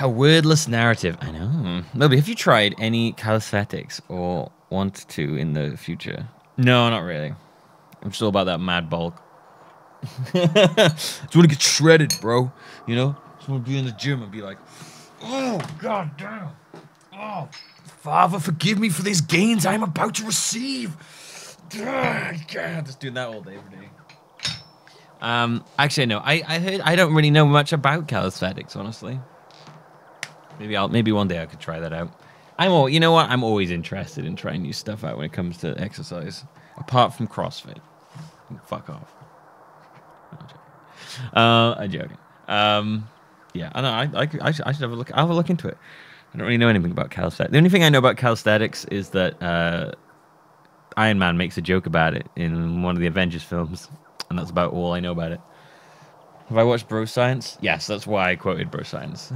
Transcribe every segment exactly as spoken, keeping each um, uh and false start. A wordless narrative. I know. Millby, have you tried any calisthenics or want to in the future? No, not really. I'm still about that mad bulk. Just want to get shredded, bro. You know? Just want to be in the gym and be like, oh, god damn. Oh, Father, forgive me for these gains I am about to receive. God, just doing that all day every day. Um, actually, no. I I heard I don't really know much about calisthenics, honestly. Maybe I'll maybe one day I could try that out. I'm all you know what I'm always interested in trying new stuff out when it comes to exercise, apart from CrossFit. Fuck off. I'm joking. Uh, I'm joking. Um, yeah, I know. I I, I, should, I should have a look. I'll have a look into it. I don't really know anything about calisthenics. The only thing I know about calisthenics is that uh, Iron Man makes a joke about it in one of the Avengers films. And that's about all I know about it. Have I watched Bro Science? Yes, that's why I quoted Bro Science.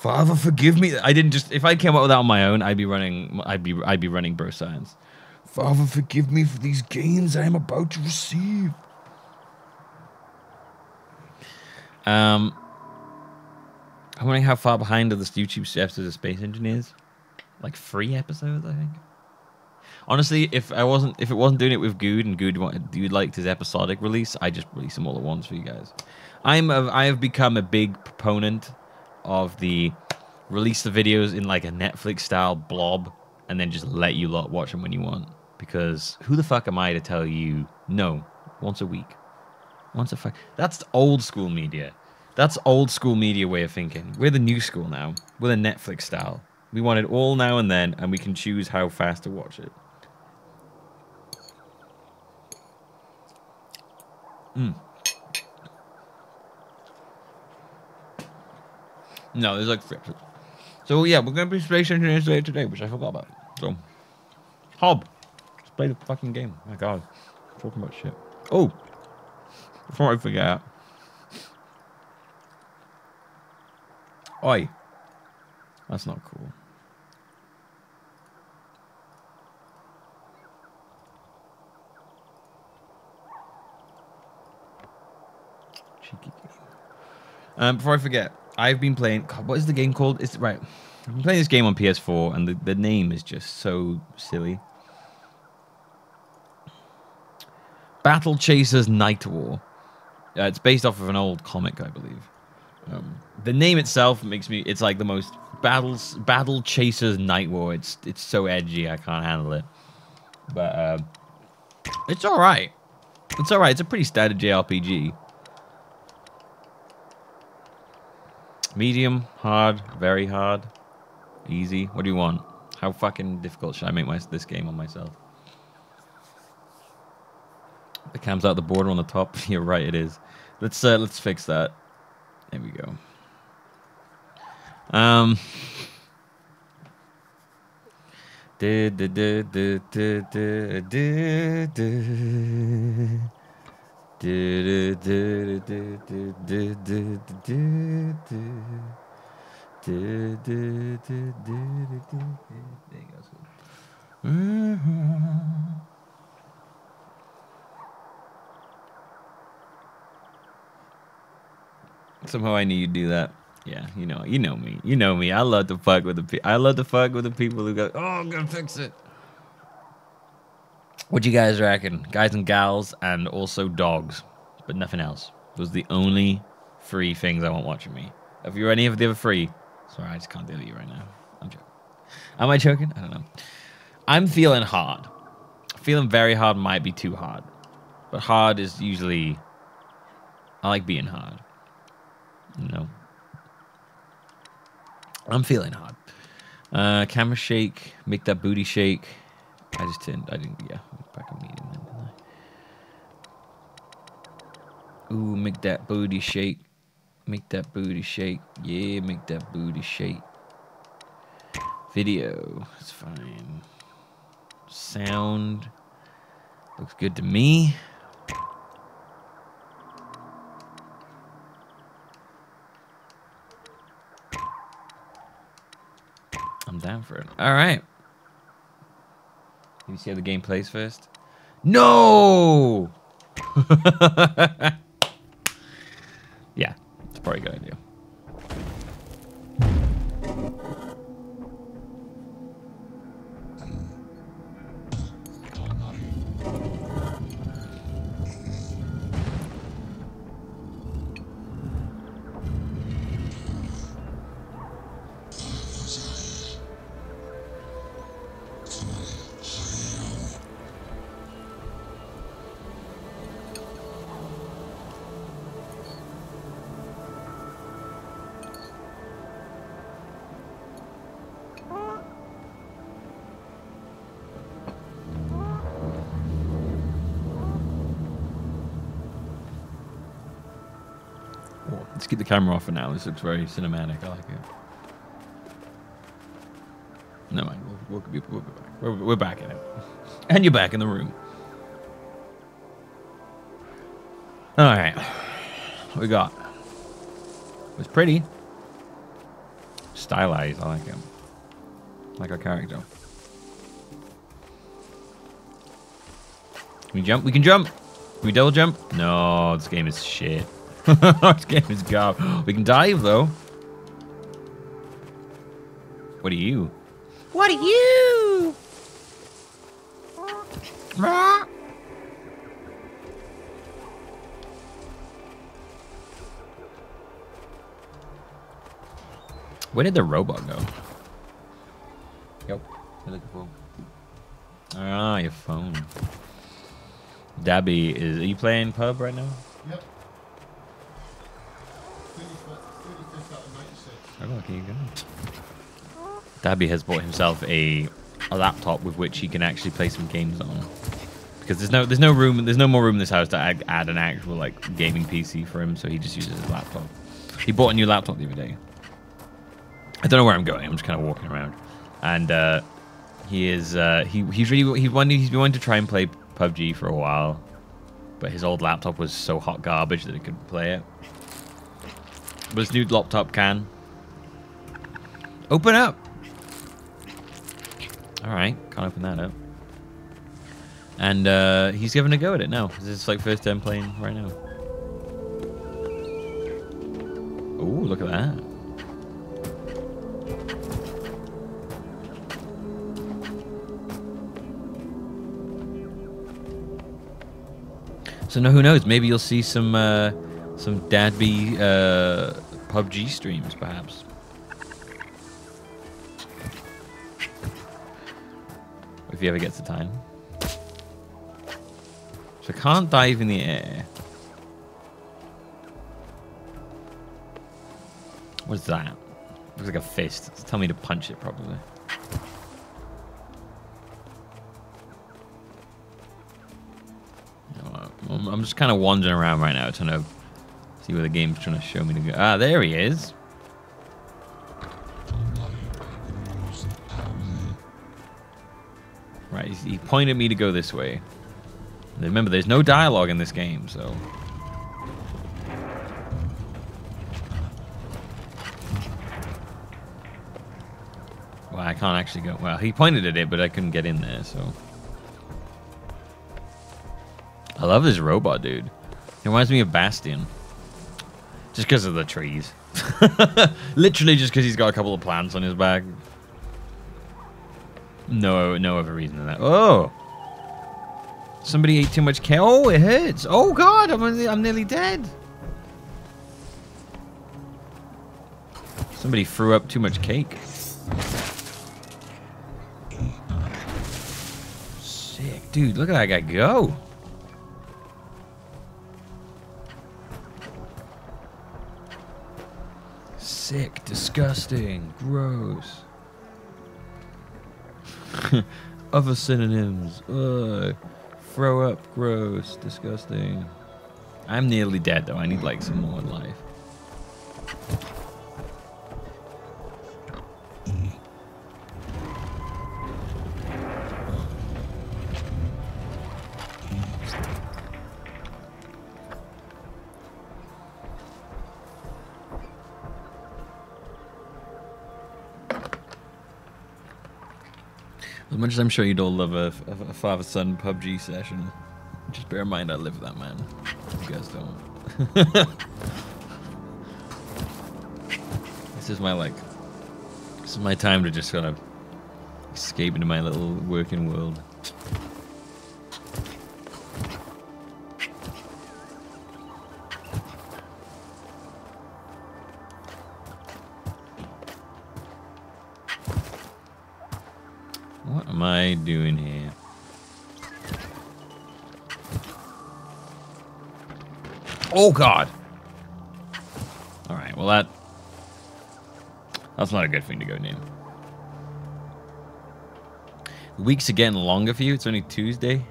Father, forgive me. I didn't just. If I came up with that on my own, I'd be running. I'd be. I'd be running Bro Science. Father, forgive me for these gains I am about to receive. Um, I'm wondering how far behind are the YouTube episodes of Space Engineers? Like three episodes, I think. Honestly, if I wasn't, if it wasn't doing it with Good and Good wanted, Good liked his episodic release, I just release them all at once for you guys. I'm, a, I have become a big proponent of the release the videos in like a Netflix style blob, and then just let you lot watch them when you want. Because who the fuck am I to tell you no? Once a week, once a fuck. That's old school media. That's old school media way of thinking. We're the new school now. We're the Netflix style. We want it all now and then, and we can choose how fast to watch it. Mm. No, there's like three episodes. So yeah, we're gonna be Space Engineers later today, which I forgot about. So, Hob, just play the fucking game. Oh my god, I'm talking about shit. Oh, before I forget, oi, that's not cool. Cheeky game. Um, before I forget, I've been playing. God, what is the game called? It's right. I've been playing this game on P S four, and the, the name is just so silly. Battle Chasers Nightwar. Uh, it's based off of an old comic, I believe. Um, the name itself makes me. It's like the most battles. Battle Chasers Nightwar. It's it's so edgy. I can't handle it. But uh, it's all right. It's all right. It's a pretty standard J R P G. Medium, hard, very hard, easy. What do you want? How fucking difficult should I make my, this game on myself? The cam's out the border on the top. You're right, it is. Let's uh, let's fix that. There we go. Um. Du, du, du, du, du, du, du, du. Somehow I knew you'd do that. Yeah, you know, you know me, you know me. I love to fuck with the pe I love to fuck with the people who go, oh, I'm gonna fix it. What do you guys reckon? Guys and gals, and also dogs, but nothing else. Those are the only three things I want watching me. If you're any of the other three, sorry, I just can't deal with you right now. I'm joking. Am I joking? I don't know. I'm feeling hard. Feeling very hard might be too hard, but hard is usually. I like being hard. You know. I'm feeling hard. Uh, camera shake. Make that booty shake. I just didn't, I didn't, yeah, back on medium then, didn't I? Ooh, make that booty shake. Make that booty shake. Yeah, make that booty shake. Video, it's fine. Sound, looks good to me. I'm down for it. All right. Can you see how the game plays first? No! Yeah, it's probably a good idea. just keep the camera off for now. This looks very cinematic. I like it. Never mind. We'll, we'll, we'll be back. We're, we're back in it. And you're back in the room. All right. What we got? It was pretty. Stylized. I like him. Like our character. Can we jump? We can jump. Can we double jump? No, this game is shit. This game is garbage. We can dive, though. What are you? What are you? Where did the robot go? Yep. You're looking for. Ah, your phone. Dabby, is, are you playing pub right now? Yep. Oh, look, here you go. Dabby has bought himself a a laptop with which he can actually play some games on. Because there's no there's no room there's no more room in this house to add, add an actual like gaming P C for him, so he just uses his laptop. He bought a new laptop the other day. I don't know where I'm going. I'm just kind of walking around, and uh, he is uh, he he's really he wanted he's been wanting to try and play P U B G for a while, but his old laptop was so hot garbage that it couldn't play it. But his new laptop can. Open up! Alright, can't open that up. And uh, he's giving a go at it now. This is like first time playing right now. Ooh, look at that. So now who knows? Maybe you'll see some uh, some Dadby uh, P U B G streams, perhaps. If he ever gets the time. So I can't dive in the air. What's that? Looks like a fist. Just tell me to punch it properly. I'm just kind of wandering around right now, trying to see where the game's trying to show me to go. Ah, there he is. Right, he pointed me to go this way. And remember, there's no dialogue in this game, so... Well, I can't actually go... Well, he pointed at it, but I couldn't get in there, so... I love this robot, dude. It reminds me of Bastion. Just because of the trees. Literally just because he's got a couple of plants on his back. No, no other reason than that. Oh! Somebody ate too much kale. Oh, it hurts. Oh, God, I'm, I'm nearly dead. Somebody threw up too much cake. Sick. Dude, look at that guy go. Sick, disgusting, gross. Other synonyms. Ugh. Throw up, gross, disgusting. I'm nearly dead though, I need like some more life. As much as I'm sure you'd all love a, a father-son P U B G session, just bear in mind I live with that man. You guys don't. This is my like. This is my time to just kind of escape into my little working world. Doing here. Oh God! All right, well that that's not a good thing to go near. The weeks are getting longer for you. It's only Tuesday.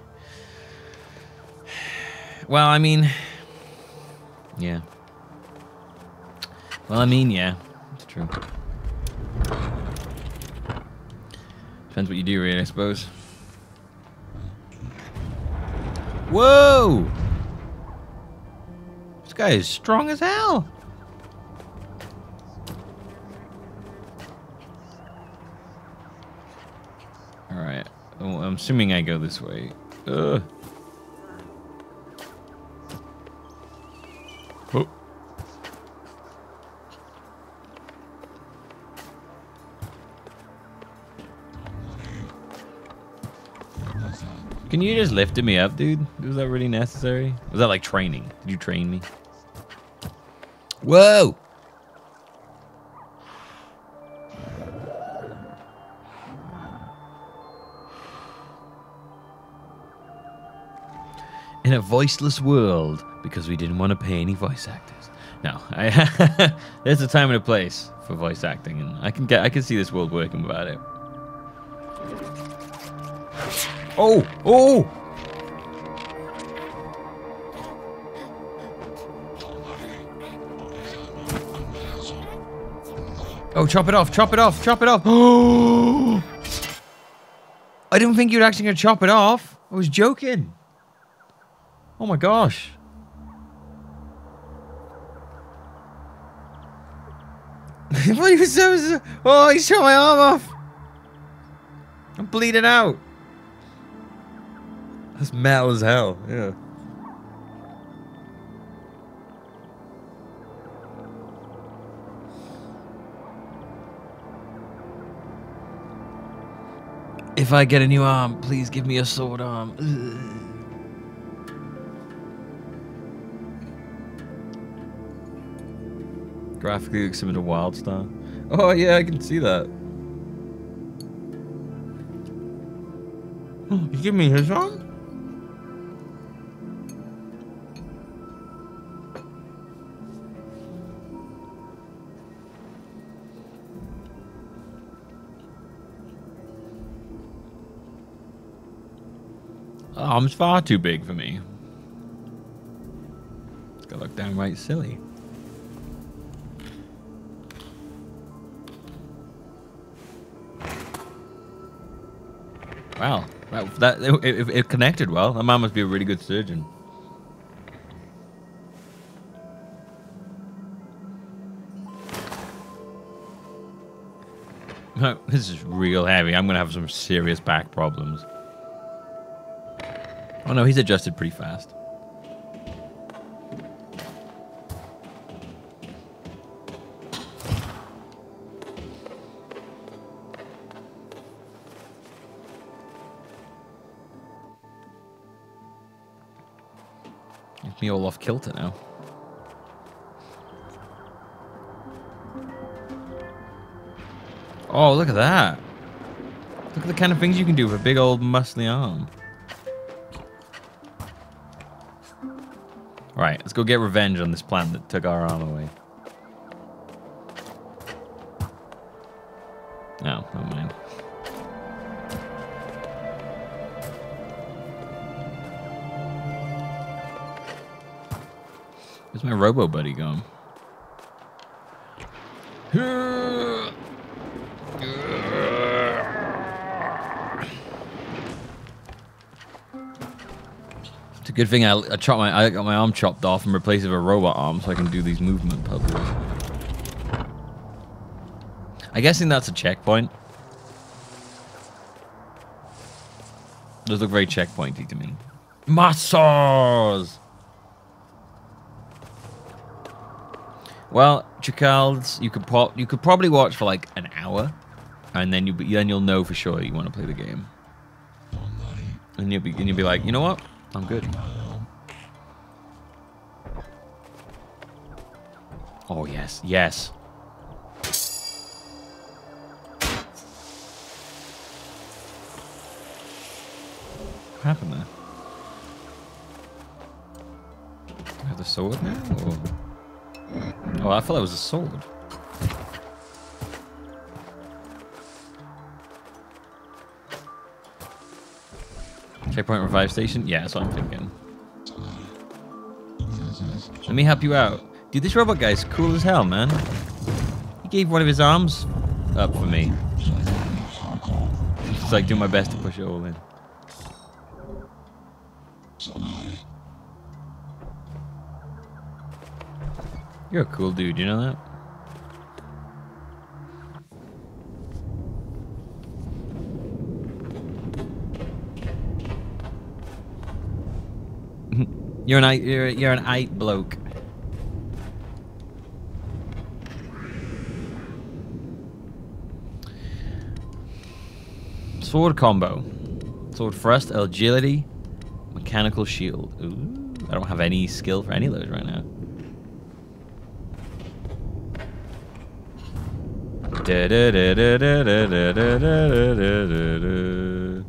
Well, I mean, yeah. Well, I mean, yeah, it's true. Depends what you do, really, I suppose. Whoa! This guy is strong as hell! Alright, well, I'm assuming I go this way. Ugh. Oh. Can you just lifted me up, dude? Was that really necessary? Was that like training? Did you train me? Whoa! In a voiceless world, because we didn't want to pay any voice actors. No, I, there's a time and a place for voice acting, and I can get, I can see this world working without it. Oh, oh! Oh, chop it off! Chop it off! Chop it off! Oh! I didn't think you were actually gonna chop it off. I was joking. Oh my gosh. What are you so... Oh, he shot my arm off. I'm bleeding out. That's metal as hell, yeah. If I get a new arm, please give me a sword arm. Ugh. Graphically looks similar to Wildstar. Oh yeah, I can see that. Oh, you give me his arm? The arm's far too big for me. It's gonna look downright silly. Wow, that, that it, it connected well. That man must be a really good surgeon. No, this is real heavy. I'm gonna have some serious back problems. Oh no, he's adjusted pretty fast. Me all off kilter now. Oh, look at that. Look at the kind of things you can do with a big old muscly arm. Right, let's go get revenge on this plant that took our arm away. Oh, never mind. Where's my robo buddy going? It's a good thing I, I chopped my I got my arm chopped off and replaced it with a robot arm so I can do these movement puzzles. I guessing that's a checkpoint. It does look very checkpointy to me. Muscles! Well, Chicalds, you could pop, you could probably watch for like an hour, and then you then you'll know for sure you want to play the game, and you'll be and you'll be like, you know what, I'm good. Oh yes, yes. What happened there? Do I have the sword now? Or? Oh, I thought that was a sword. Checkpoint revive station? Yeah, that's what I'm thinking. Let me help you out. Dude, this robot guy's cool as hell, man. He gave one of his arms up for me. Just like doing my best to push it all in. You're a cool dude, you know that? You're an you're you're an eight bloke. Sword combo, sword thrust, agility, mechanical shield. Ooh, I don't have any skill for any of those right now. Da da da da da da da da da da da.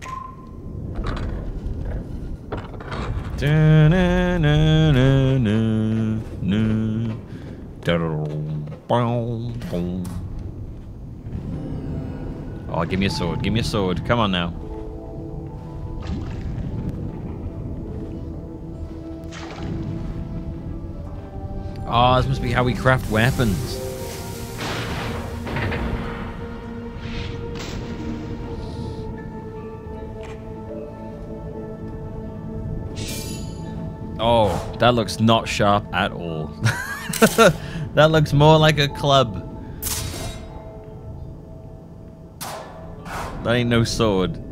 Da na na na na na da boom. Oh, give me a sword, give me a sword, come on now. Oh, this must be how we craft weapons. Oh, that looks not sharp at all. That looks more like a club. That ain't no sword.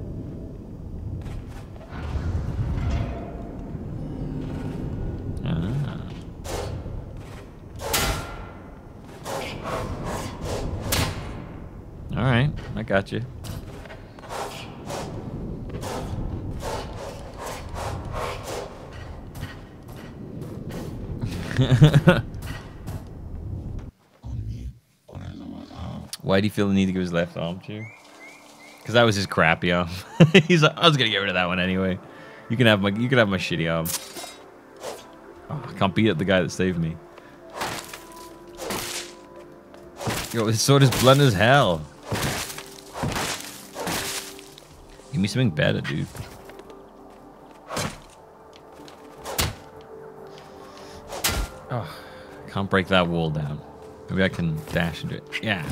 Ah. All right, I got you. Why do you feel the need to give his left arm to you? Because that was his crappy arm. He's like, I was gonna get rid of that one anyway. You can have my, you can have my shitty arm. Oh, I can't beat up the guy that saved me. Yo, his sword is blunt as hell. Give me something better, dude. Oh, can't break that wall down. Maybe I can dash into it. Yeah.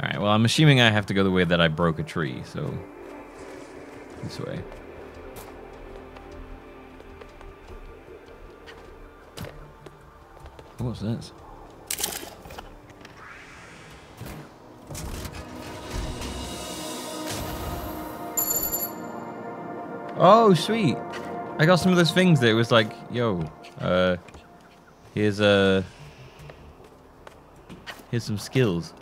Alright, well, I'm assuming I have to go the way that I broke a tree, so this way. What's this? Oh, sweet! I got some of those things that it was like, yo, uh, here's, uh, here's some skills.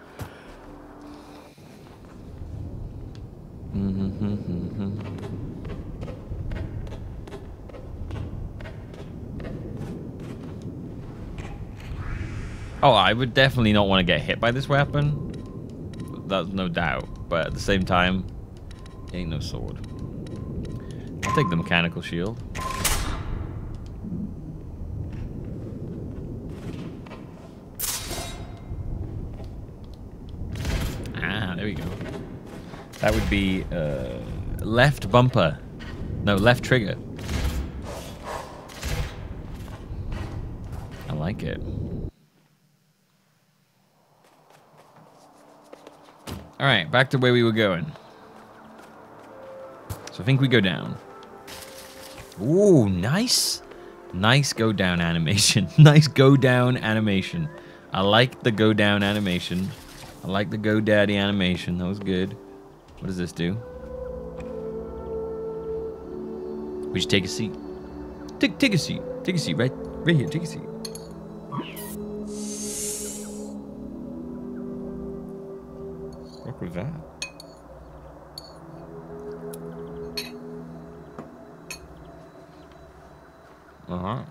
Oh, I would definitely not want to get hit by this weapon. That's no doubt. But at the same time, it ain't no sword. I'll take the mechanical shield. Ah, there we go. That would be uh, left bumper. No, left trigger. I like it. All right, back to where we were going. So I think we go down. Ooh, nice. Nice go down animation. Nice go down animation. I like the go down animation. I like the go daddy animation. That was good. What does this do? We should take a seat. Take, take a seat. Take a seat right, right here. Take a seat. With that. Uh-huh.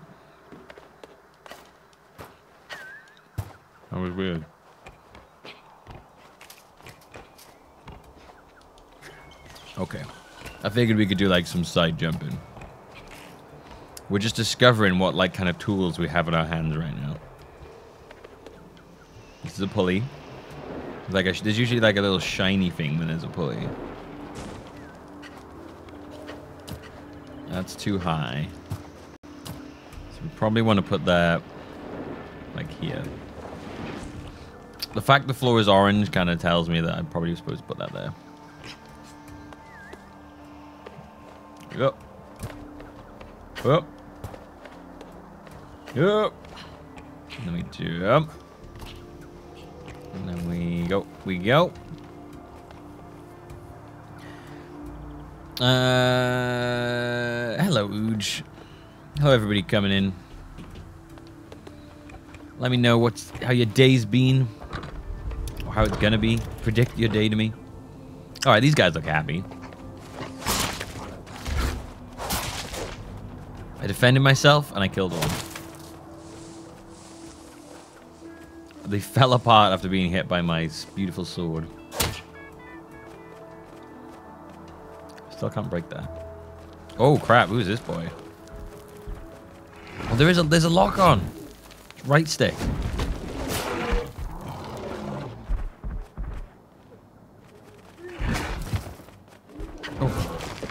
That was weird. Okay. I figured we could do like some side jumping. We're just discovering what like kind of tools we have in our hands right now. This is a pulley. Like, a, there's usually like a little shiny thing when there's a pulley. That's too high. Probably want to put that like here. The fact the floor is orange kind of tells me that I'm probably supposed to put that there. Yep. Yep. Yep. Let me jump. And then we go. We go. Uh, hello, Ooj. Hello, everybody coming in. Let me know what's how your day's been, or how it's gonna be. Predict your day to me. All right, these guys look happy. I defended myself and I killed one. They fell apart after being hit by my beautiful sword. Still can't break that. Oh crap! Who's this boy? Oh, there is a there's a lock on. Right stick. Oh.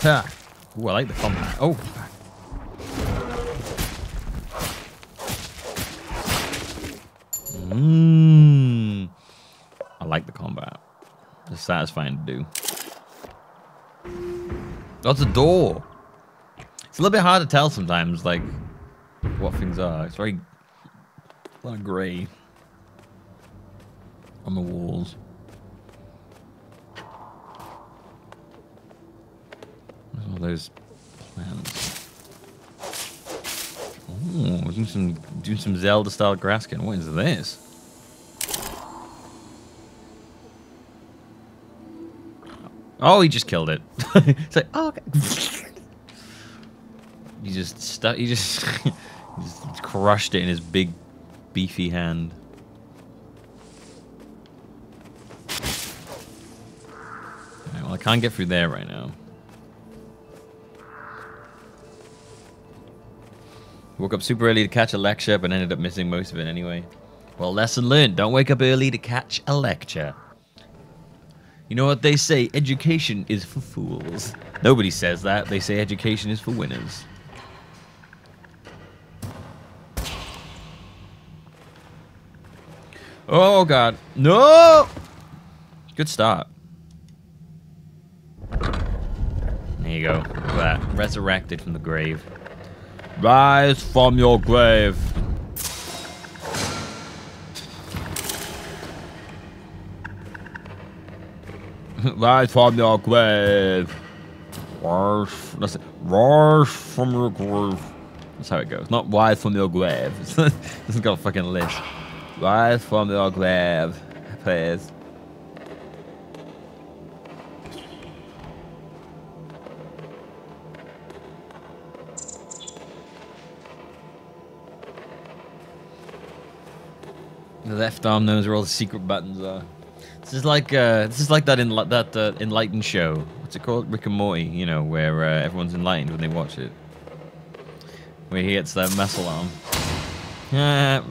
Ha. Ooh, I like the combat. Oh. Mmm. I like the combat. It's satisfying to do. That's a door. It's a little bit hard to tell sometimes, like, what things are. It's very... a lot of grey on the walls. There's all those plants. Oh, we're doing some, doing some Zelda-style grasskin. What is this? Oh, he just killed it. It's like, oh, okay. He just stuck. He just, he just crushed it in his big, beefy hand. Right, well, I can't get through there right now. Woke up super early to catch a lecture, but ended up missing most of it anyway. Well, lesson learned. Don't wake up early to catch a lecture. You know what they say? Education is for fools. Nobody says that. They say education is for winners. Oh god. No! Good start. There you go. Look at that. Resurrected from the grave. Rise from your grave. Rise from your grave. Rise, that's it. Rise from your grave. That's how it goes. Not rise from your grave. This is got a fucking list. Rise from your grave, please. The left arm knows where all the secret buttons are. This is like uh, this is like that in that uh, enlightened show. What's it called? Rick and Morty. You know, where uh, everyone's enlightened when they watch it. Where he gets that muscle arm. Yeah.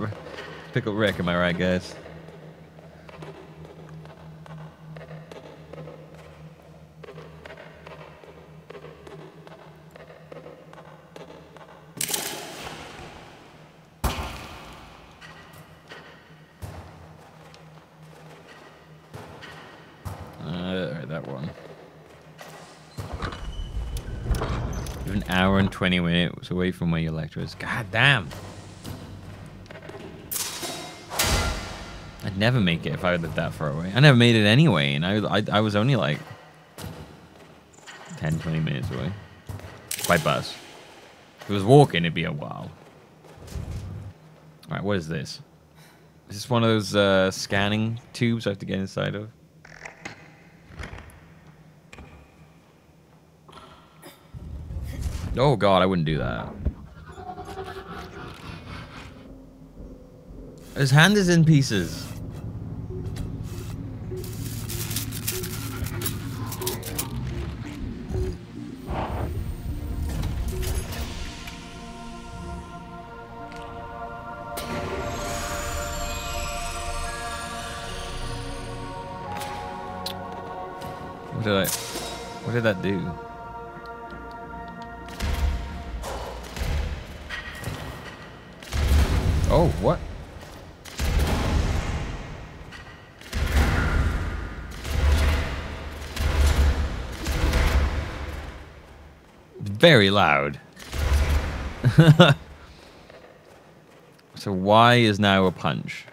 Pickle Rick, am I right, guys? Alright, that one. You're an hour and twenty minutes away from where your lecture is. God damn! I'd never make it if I lived that far away. I never made it anyway, and I, I, I was only like ten, twenty minutes away by bus. If it was walking, it'd be a while. Alright, what is this? Is this one of those uh, scanning tubes I have to get inside of? Oh god, I wouldn't do that. His hand is in pieces. What did I... What did that do? Oh, what? Very loud. So Y is now a punch.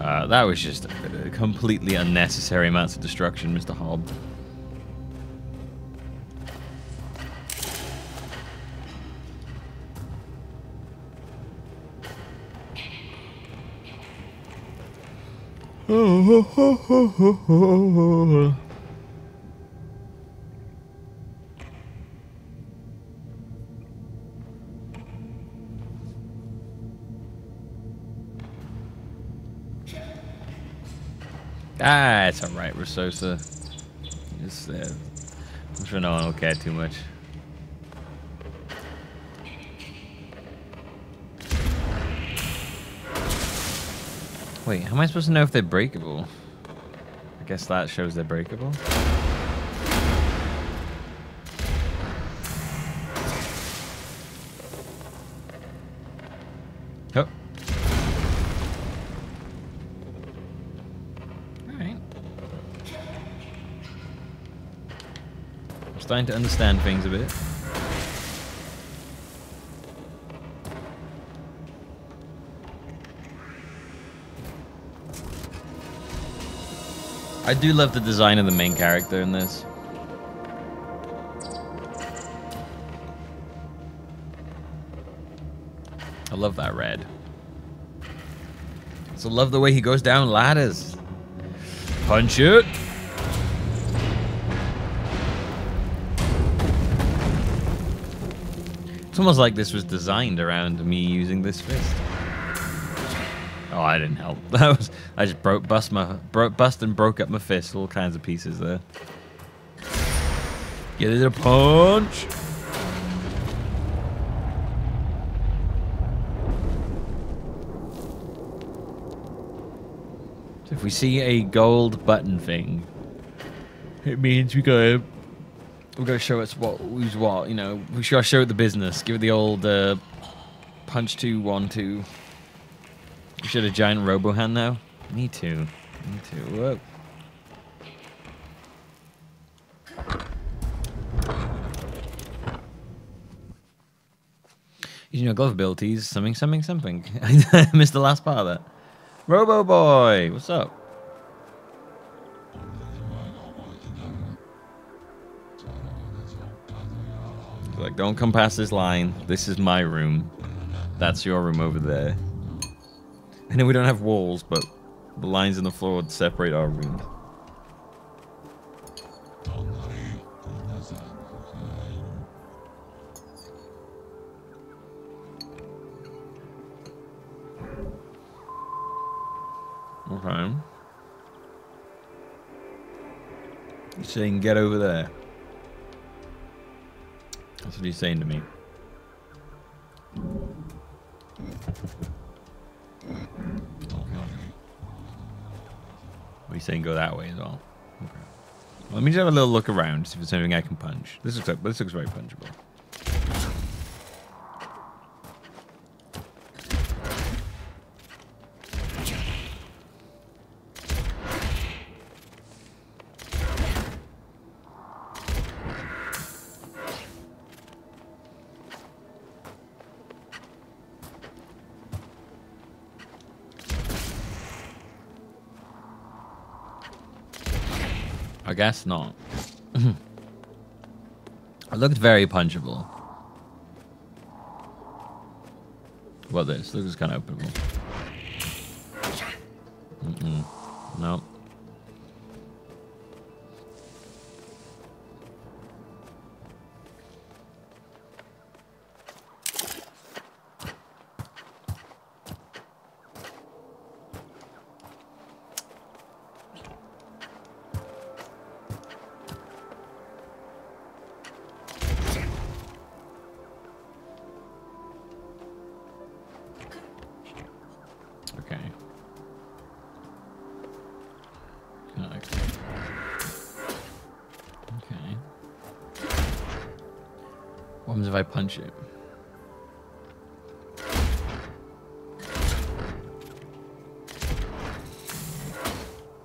Uh, that was just a, a completely unnecessary amounts of destruction, Mister Hob. Oh, ah, it's all right, Resosa. Just, uh, I'm sure no one will care too much. Wait, how am I supposed to know if they're breakable? I guess that shows they're breakable. Oh. Alright. I'm starting to understand things a bit. I do love the design of the main character in this. I love that red. I also love the way he goes down ladders. Punch it! It's almost like this was designed around me using this fist. Oh, I didn't help. That was I just broke, bust my, broke, bust and broke up my fist. All kinds of pieces there. Get it a punch. So if we see a gold button thing, it means we gotta we gotta show us what who's what. You know, we gotta show it the business. Give it the old uh, punch two one two. You should have giant Robohan now? Me too. Me too. Whoa. Using your glove abilities, something, something, something. I missed the last part of that. Robo Boy! What's up? Like, don't come past this line. This is my room. That's your room over there. I know we don't have walls, but the lines in the floor would separate our room. Okay. You're saying get over there. That's what you're saying to me. Well, he's saying go that way as well. Okay. Well, let me just have a little look around, see if there's anything I can punch. This looks like, this looks very punchable. I guess not. It looked very punchable. Well, this looks kind of openable. Mm-mm. No. What happens if I punch it?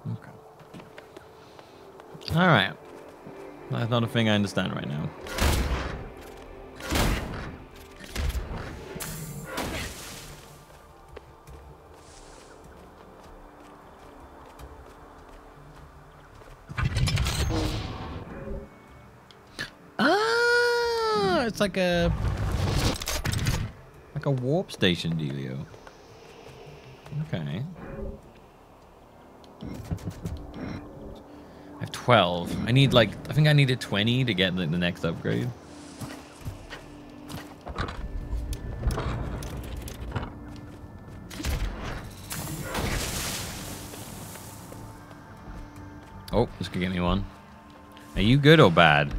Okay. Alright. That's not a thing I understand right now. It's like a like a warp station dealio. Okay. I have twelve. I need like I think I needed twenty to get the, the next upgrade. Oh, this could get me one. Are you good or bad?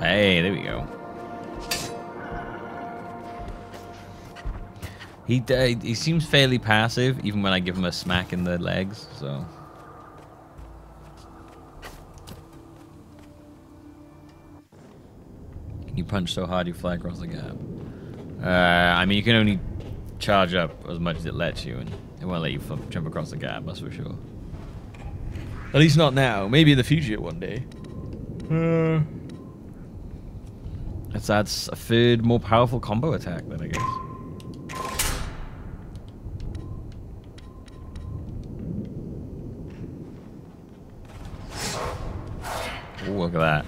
Hey, there we go. He uh, he seems fairly passive, even when I give him a smack in the legs. So. Can you punch so hard you fly across the gap? Uh, I mean, you can only charge up as much as it lets you, and it won't let you jump across the gap. That's for sure. At least not now. Maybe in the future one day. Uh. Let's add a third more powerful combo attack then, I guess. Oh, look at that.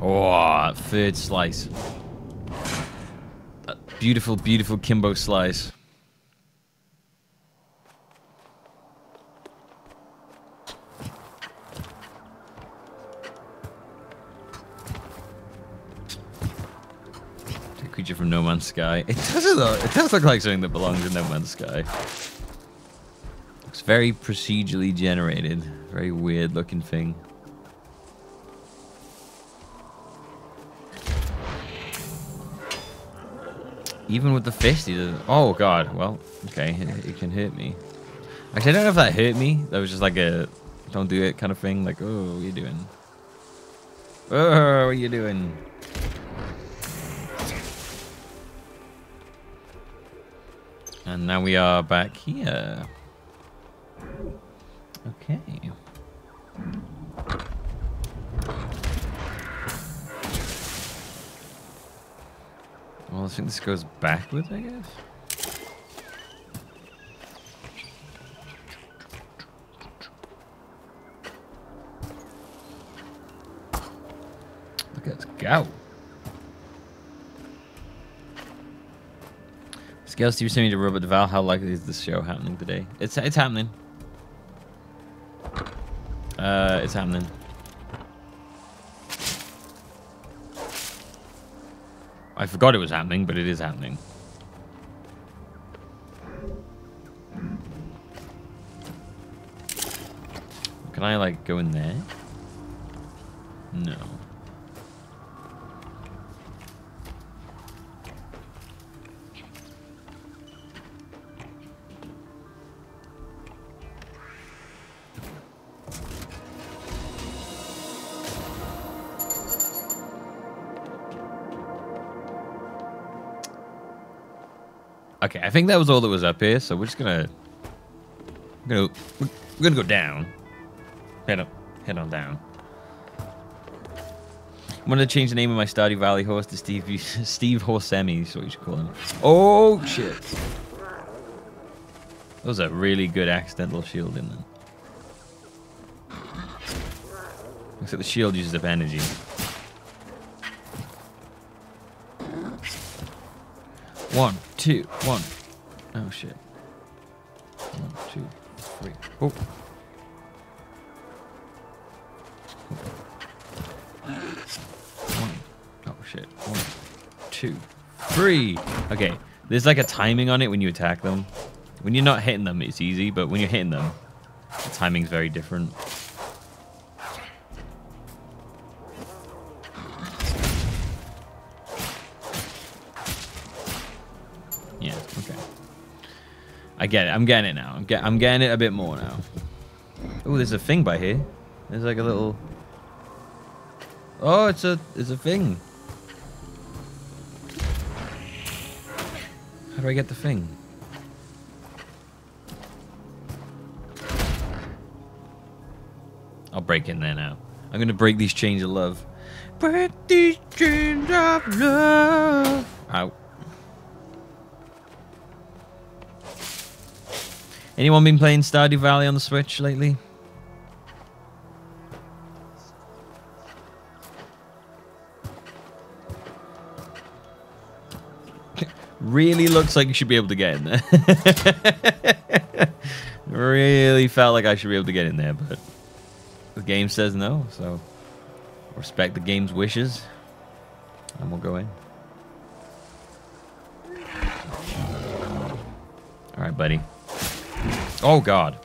Oh, third slice. That beautiful, beautiful Kimbo slice. From No Man's Sky. It does look, it does look like something that belongs in No Man's Sky. It's very procedurally generated. Very weird looking thing. Even with the fist, he doesn't... Oh, God. Well, okay. It, it can hurt me. Actually, I don't know if that hurt me. That was just like a don't do it kind of thing. Like, oh, what are you doing? Oh, what are you doing? And now we are back here. Okay. Well, I think this goes backwards, I guess. Look at this gout. Scales, do you send me to Robert Duval? How likely is this show happening today? It's it's happening. Uh, it's happening. I forgot it was happening, but it is happening. Can I like go in there? No. Okay, I think that was all that was up here, so we're just gonna, gonna we're gonna go down, head up, head on down. I'm gonna change the name of my Stardew Valley horse to Steve Steve Horsemi, is what you should call him. Oh shit! That was a really good accidental shield in them. Looks like the shield uses up energy. One, two, one. Oh shit. One, two, three. Oh. One. Oh shit. One, two, three. Okay. There's like a timing on it when you attack them. When you're not hitting them, it's easy, but when you're hitting them, the timing's very different. I get it. I'm getting it now. I'm, get, I'm getting it a bit more now. Oh, there's a thing by here. There's like a little... Oh, it's a, it's a thing. How do I get the thing? I'll break in there now. I'm going to break these chains of love. Break these chains of love. Ow. Anyone been playing Stardew Valley on the Switch lately? Really looks like you should be able to get in there. Really felt like I should be able to get in there, but the game says no, so respect the game's wishes and we'll go in. Alright, buddy. Oh god.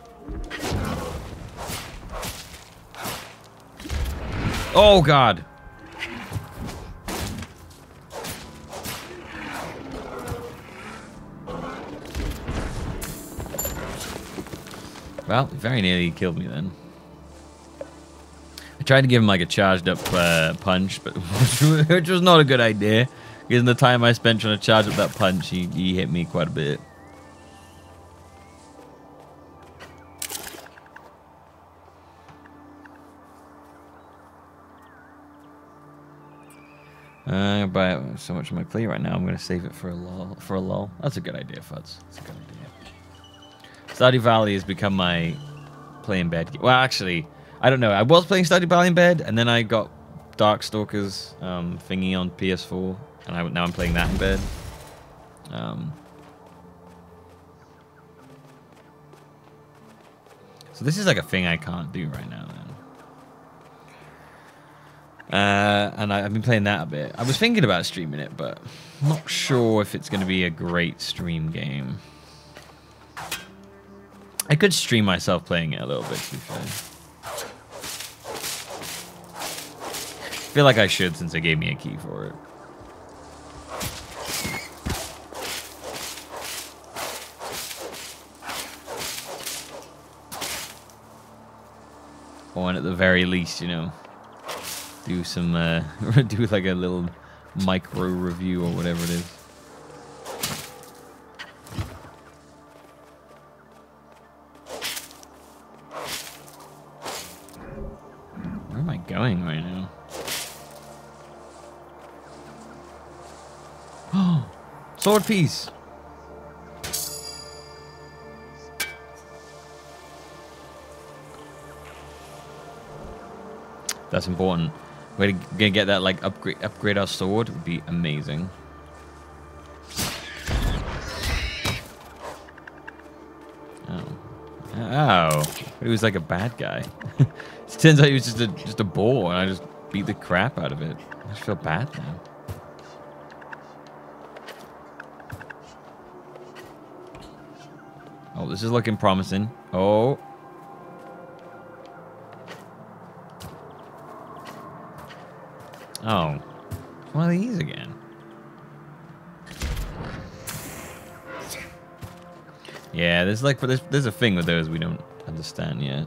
Oh god. Well, very nearly killed me then. I tried to give him like a charged up uh, punch, but which was not a good idea. Because in the time I spent trying to charge up that punch, he, he hit me quite a bit. Uh, but so much of my play right now, I'm going to save it for a lol. For a lol. That's a good idea, Fuds. That's a good idea. Stardew Valley has become my play in bed. Well, actually, I don't know. I was playing Stardew Valley in bed, and then I got Darkstalkers um, thingy on P S four, and I, now I'm playing that in bed. Um, so this is like a thing I can't do right now, then. Uh, and I, I've been playing that a bit. I was thinking about streaming it, but I'm not sure if it's going to be a great stream game. I could stream myself playing it a little bit, to be fair. I feel like I should, since they gave me a key for it. Or at the very least, you know, do some, uh, do like a little micro review or whatever it is. Going right now. Oh, sword piece. That's important. We're gonna get that like upgrade. Upgrade our sword would be amazing. Oh, oh, it was like a bad guy. It turns out he was just a, just a boar, and I just beat the crap out of it. I just feel bad now. Oh, this is looking promising. Oh. Oh. One of these again. Yeah, there's like there's, there's a thing with those we don't understand yet.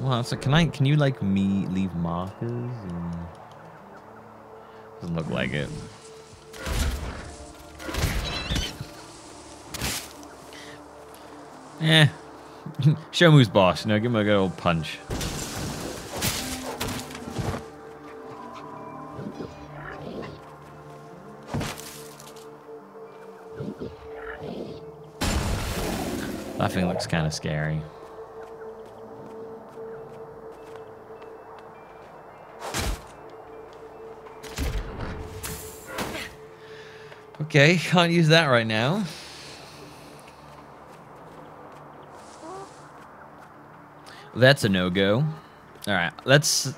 Wow, so can I, can you like me leave markers? And... doesn't look like it. Eh. Show him who's boss. No, give him a good old punch. That thing looks kind of scary. Okay, can't use that right now. That's a no-go. Alright, let's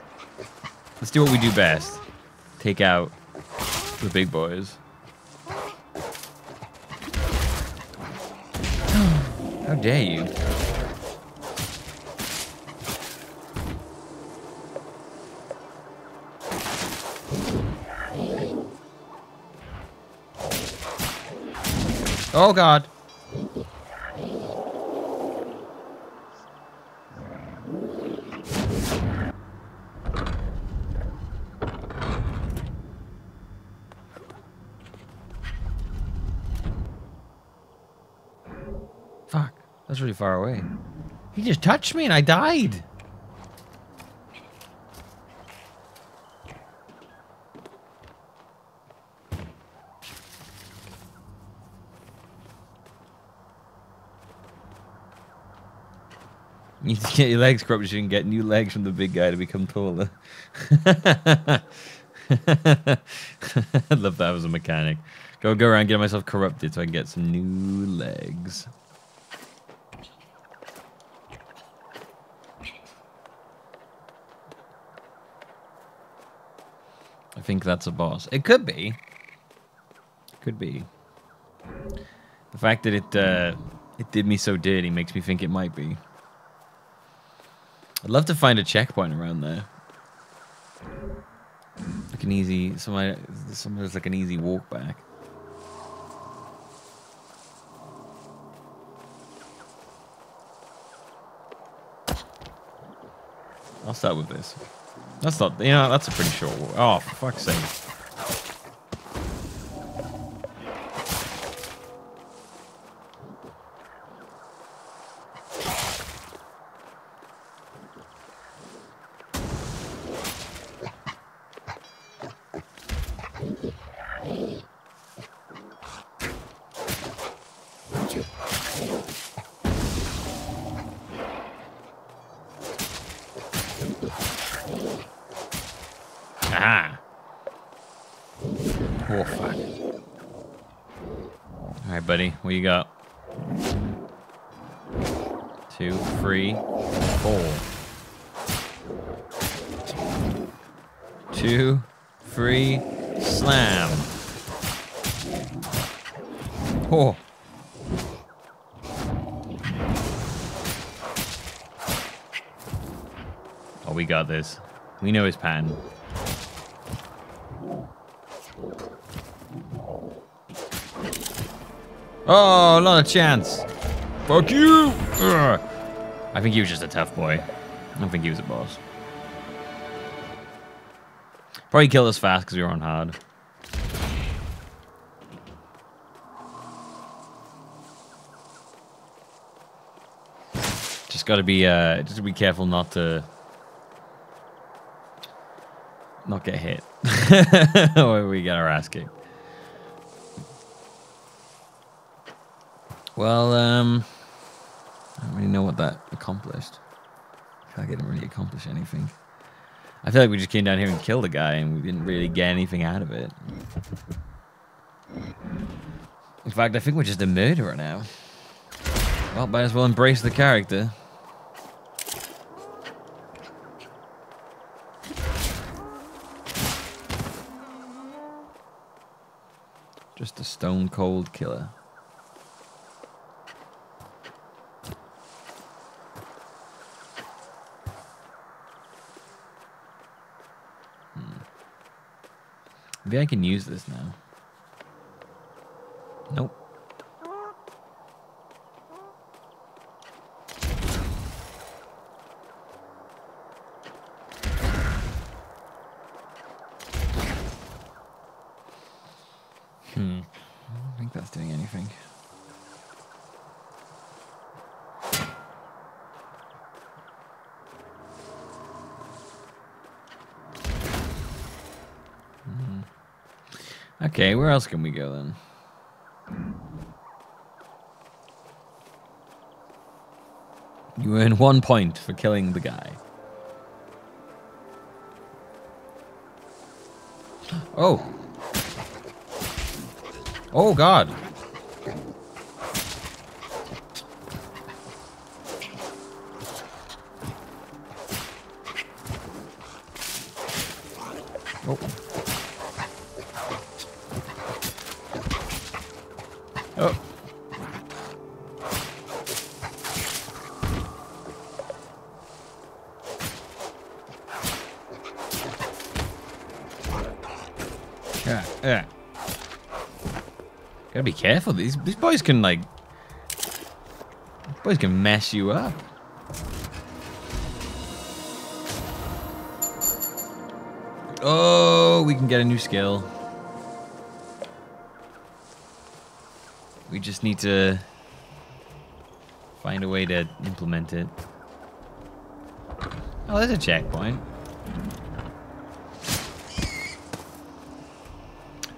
let's do what we do best. Take out the big boys. How dare you? Oh god. Fuck, that's really far away. He just touched me and I died. You need to get your legs cropped so you can get new legs from the big guy to become taller. I'd love that as a mechanic. Go go around, get myself corrupted so I can get some new legs. I think that's a boss. It could be. Could be. The fact that it uh, it did me so dirty makes me think it might be. I'd love to find a checkpoint around there. Like an easy, somewhere, somewhere's like an easy walk back. I'll start with this. That's not, you know, that's a pretty short walk. Oh, for fuck's sake. What you got? Two, three, four. Two, three, slam. Oh. Oh, we got this. We know his pattern. Oh, not a chance. Fuck you! Ugh. I think he was just a tough boy. I don't think he was a boss. Probably killed us fast because we were on hard. Just gotta be, uh, just be careful not to... not get hit. Or we get our ass kicked. Well, um, I don't really know what that accomplished. I feel like it didn't really accomplish anything. I feel like we just came down here and killed a guy and we didn't really get anything out of it. In fact, I think we're just a murderer now. Well, might as well embrace the character. Just a stone cold killer. Maybe I can use this now. Nope. Hmm. I don't think that's doing anything. Okay, where else can we go then? You earn one point for killing the guy. Oh! Oh god! Oh. Gotta be careful. These these boys can like boys can mess you up. Oh, we can get a new skill. We just need to find a way to implement it. Oh, there's a checkpoint.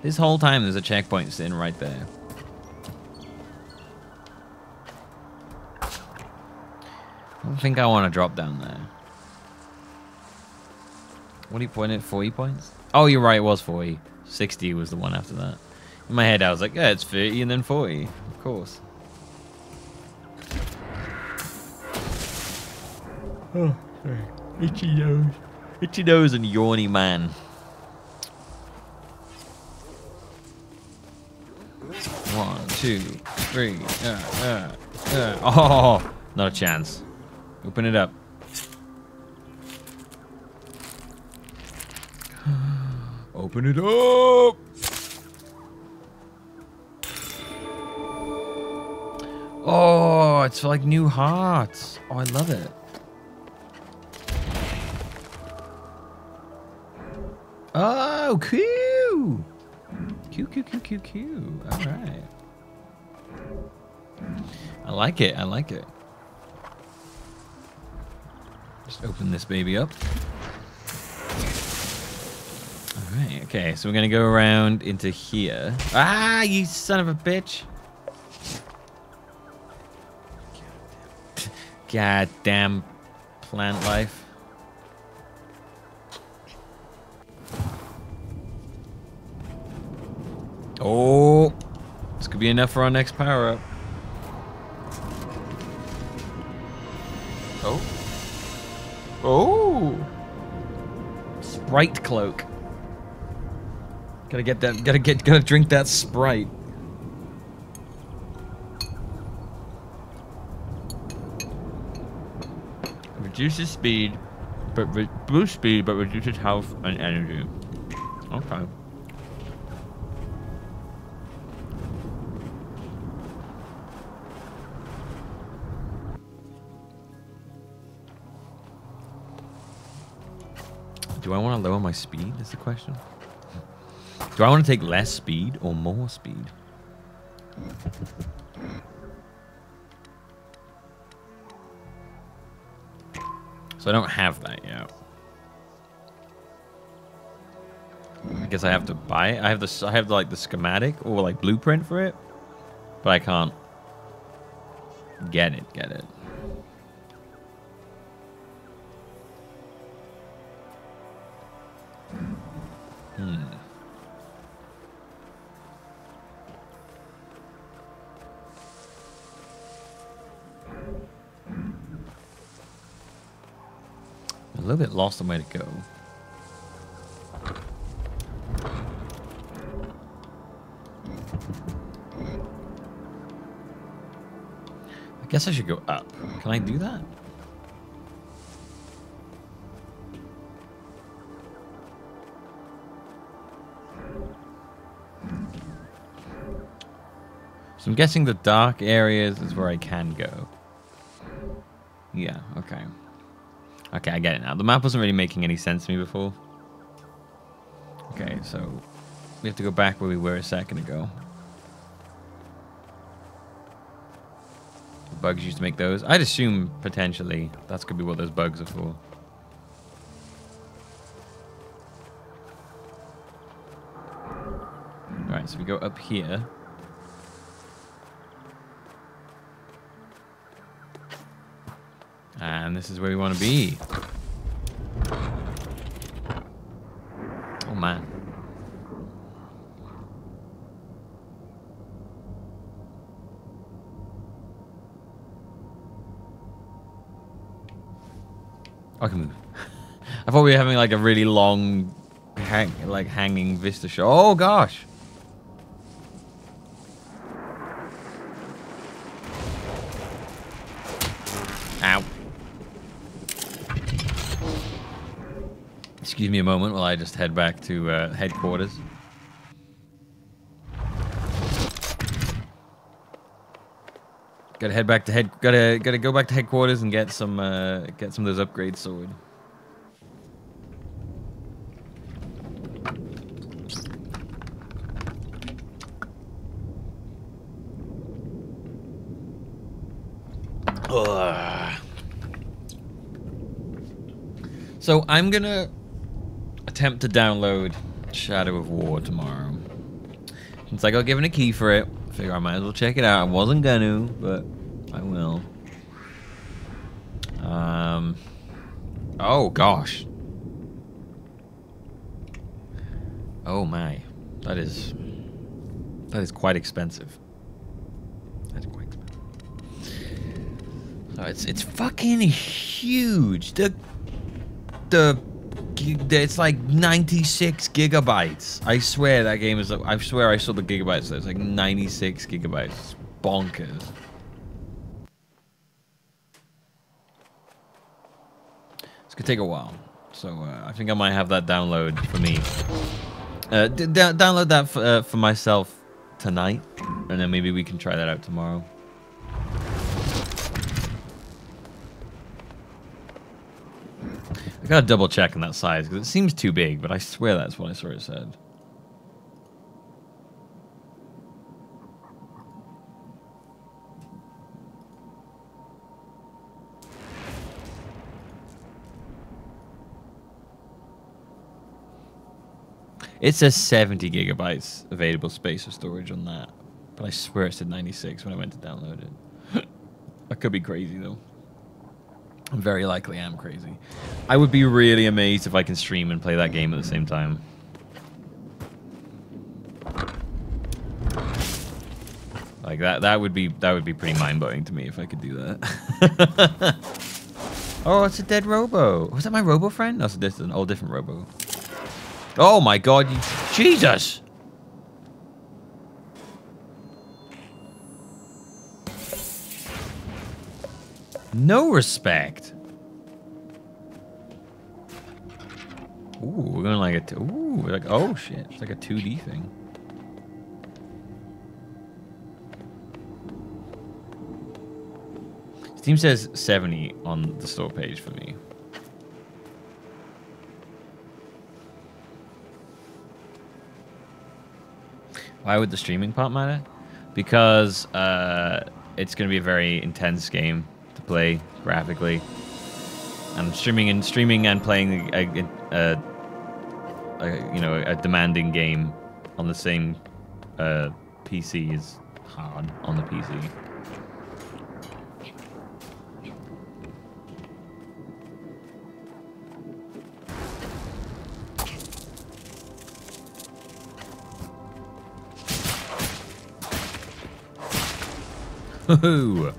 This whole time there's a checkpoint sitting right there. I don't think I want to drop down there. What do you point at? forty points? Oh, you're right, it was forty. sixty was the one after that. In my head I was like, yeah, it's thirty and then forty. Of course. Oh, sorry. Itchy nose. Itchy nose and yawny man. One, two, three. Uh, uh, uh. Oh, not a chance. Open it up. Open it up. Oh, it's like new hearts. Oh, I love it. Oh, Q! Q, Q, Q, Q, Q. All right. I like it. I like it. Just open this baby up. All right. Okay, so we're going to go around into here. Ah, you son of a bitch. Goddamn plant life. Oh, this could be enough for our next power up. Oh. Oh. Sprite cloak. Gotta get that, gotta get, gotta drink that Sprite. Reduces speed, but re boosts speed, but reduces health and energy. Okay. Do I want to lower my speed, is the question. Do I want to take less speed or more speed? So I don't have that yet. I guess I have to buy it. I have the, I have the, like the schematic or like blueprint for it, but I can't get it, get it. Hmm. A little bit lost on where to go. I guess I should go up. Can I do that? So I'm guessing the dark areas is where I can go. Yeah, okay. Okay, I get it now. The map wasn't really making any sense to me before. Okay, so we have to go back where we were a second ago. The bugs used to make those. I'd assume, potentially, that's could be what those bugs are for. Alright, so we go up here. And this is where we want to be. Oh, man. I can move. I thought we were having like a really long, hang like hanging vista shot. Oh, gosh. Ow. Excuse me a moment while I just head back to uh, headquarters. Gotta head back to head. Gotta gotta go back to headquarters and get some uh, get some of those upgrades sorted. Ugh. So I'm gonna attempt to download Shadow of War tomorrow. Since I got given a key for it, I figure I might as well check it out. I wasn't gonna, but I will. Um. Oh gosh. Oh my, that is that is quite expensive. That's quite expensive. Oh, it's it's fucking huge. The the. It's like ninety-six gigabytes. I swear that game is. Like, I swear I saw the gigabytes. It's like ninety-six gigabytes. It's bonkers. It's gonna take a while, so uh, I think I might have that download for me. Uh, d download that for, uh, for myself tonight, and then maybe we can try that out tomorrow. I gotta double check on that size because it seems too big, but I swear that's what I saw it said. It says seventy gigabytes available space of storage on that, but I swear it said ninety-six when I went to download it. I could be crazy though. Very likely I'm crazy. I would be really amazed if I can stream and play that game at the same time. Like that that would be that would be pretty mind-blowing to me if I could do that. Oh, it's a dead robo. Was that my robo friend? No, it's an old different robo. Oh my god, you, Jesus! No respect. Ooh, we're going like a t ooh, like oh shit, it's like a two D thing. Steam says seventy on the store page for me. Why would the streaming part matter? Because uh, it's going to be a very intense game to play graphically. I'm streaming and streaming and playing a, a, a, a you know a demanding game on the same uh, P C is hard on the P C. Hoo-hoo!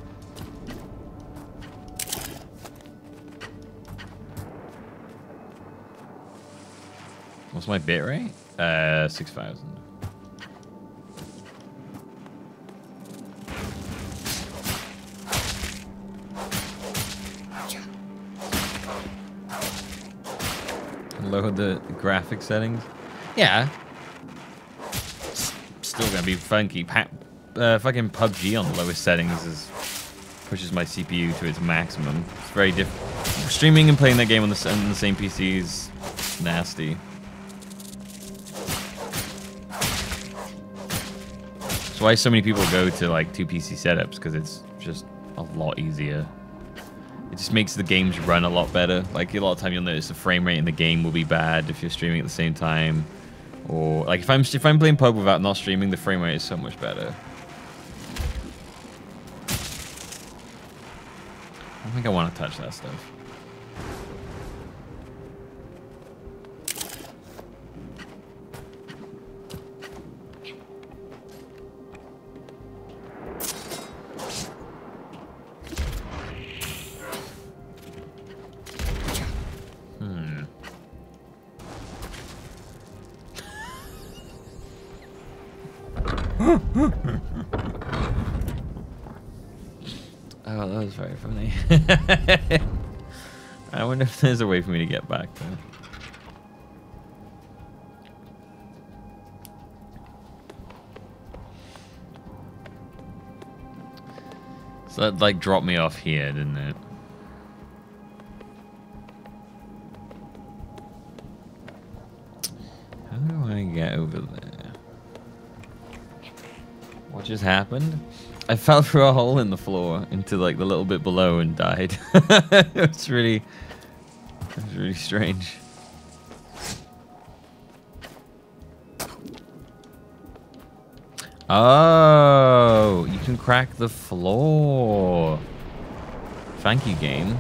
What's my bit rate? Uh, six thousand. Lower the graphic settings. Yeah. Still gonna be funky. Pa uh, fucking P U B G on the lowest settings is pushes my C P U to its maximum. It's very diff. Streaming and playing that game on the, on the same P C is nasty. Why so many people go to like two P C setups, because it's just a lot easier. It just makes the games run a lot better. Like a lot of time you'll notice the frame rate in the game will be bad if you're streaming at the same time, or like if I'm if I'm playing P U B G without not streaming, the frame rate is so much better. I don't think I want to touch that stuff. I wonder if there's a way for me to get back there. So that, like, dropped me off here, didn't it? How do I get over there? What just happened? I fell through a hole in the floor into, like, the little bit below and died. It was really... It was really strange. Oh, you can crack the floor. Thank you, game.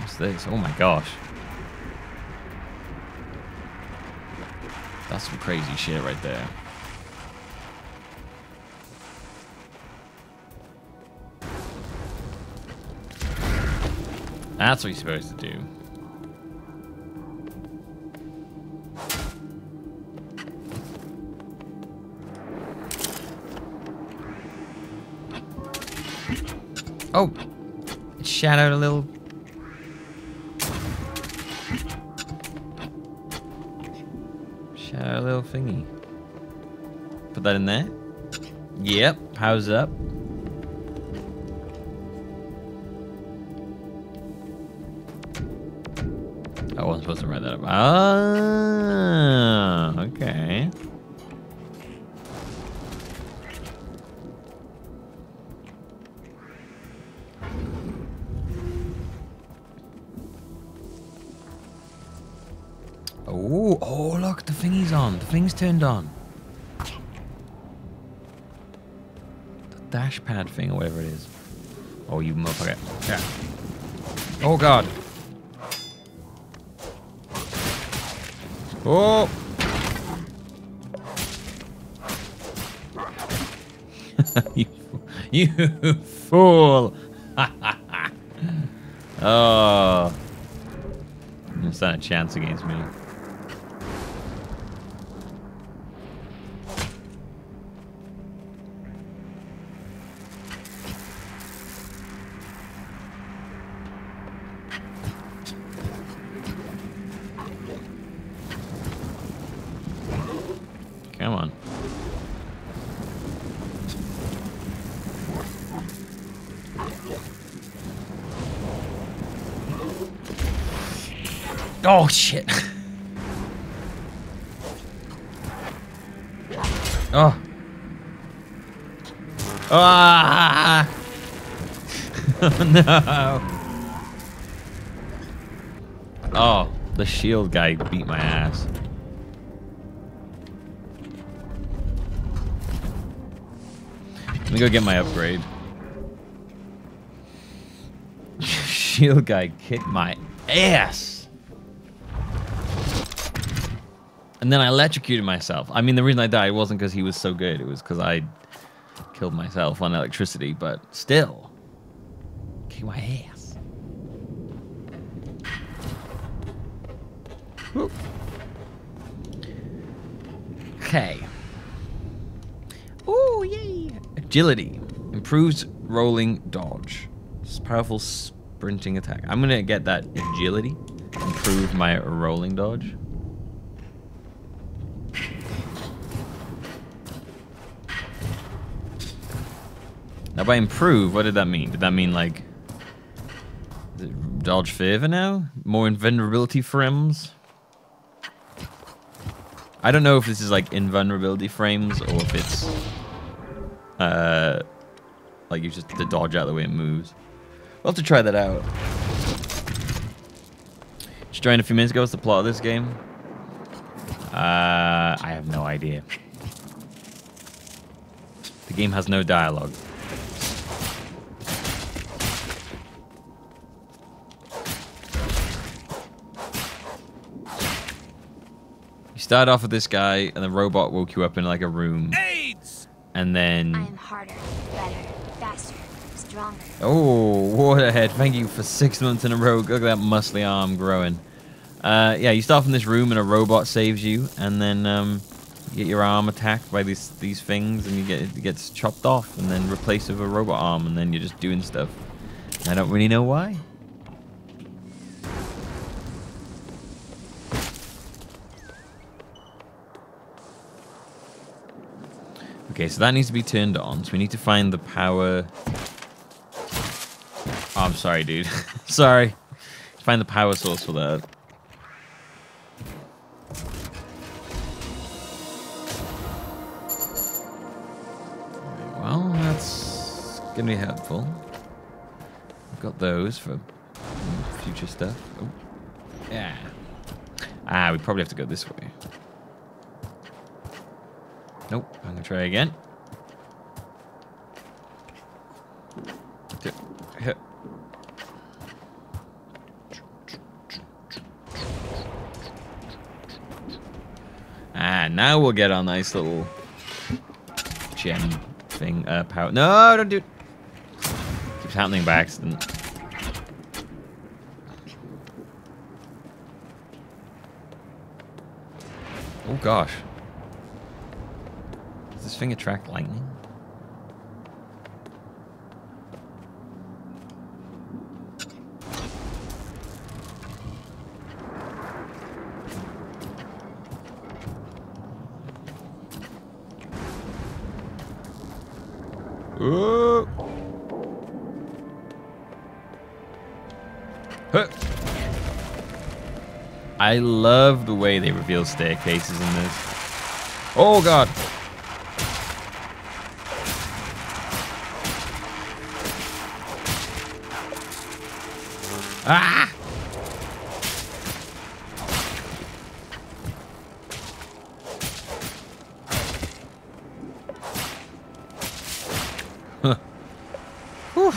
What's this? Oh my gosh. That's some crazy shit right there. That's what you're supposed to do. Oh, it shadowed a little. Shadowed a little thingy. Put that in there. Yep, how's up? I wasn't supposed to write that up. Ah, okay. Oh, oh, look, the thingy's on. The thing's turned on. The dash pad thing or whatever it is. Oh, you motherfucker. Yeah. Oh, God. Oh. you, you fool. Oh. It's not a chance against me. Oh shit. Oh. Ah. No. Oh, the shield guy beat my ass. Let me go get my upgrade. Shield guy kicked my ass. And then I electrocuted myself. I mean, the reason I died wasn't because he was so good. It was because I killed myself on electricity, but still. Kick my ass. Woo. Okay. Ooh, yay. Agility. Improves rolling dodge. It's powerful sprinting attack. I'm going to get that agility. Improve my rolling dodge. Now, by improve, what did that mean? Did that mean, like, is it dodge favor now? More invulnerability frames? I don't know if this is, like, invulnerability frames or if it's, uh, like, you just have to dodge out the way it moves. We'll have to try that out. Just joined a few minutes ago. What's the plot of this game? Uh, I have no idea. The game has no dialogue. Start off with this guy, and the robot woke you up in like a room. AIDS! And then. I am harder, better, faster, stronger. Oh, Waterhead! Thank you for six months in a row. Look at that muscly arm growing. Uh, yeah, you start from this room, and a robot saves you, and then um, you get your arm attacked by these these things, and you get it gets chopped off, and then replaced with a robot arm, and then you're just doing stuff. I don't really know why. Okay, so that needs to be turned on. So we need to find the power. Oh, I'm sorry, dude. Sorry. Find the power source for that. Well, that's gonna be helpful. I've got those for future stuff. Oh. Yeah. Ah, we probably have to go this way. Nope, I'm gonna try again. Ah, now we'll get our nice little gem thing. Uh, power. No, don't do it. Keeps happening by accident. Oh gosh. Does this thing attract lightning? Ooh. Huh. I love the way they reveal staircases in this. Oh god. Ah! Huh. Whew.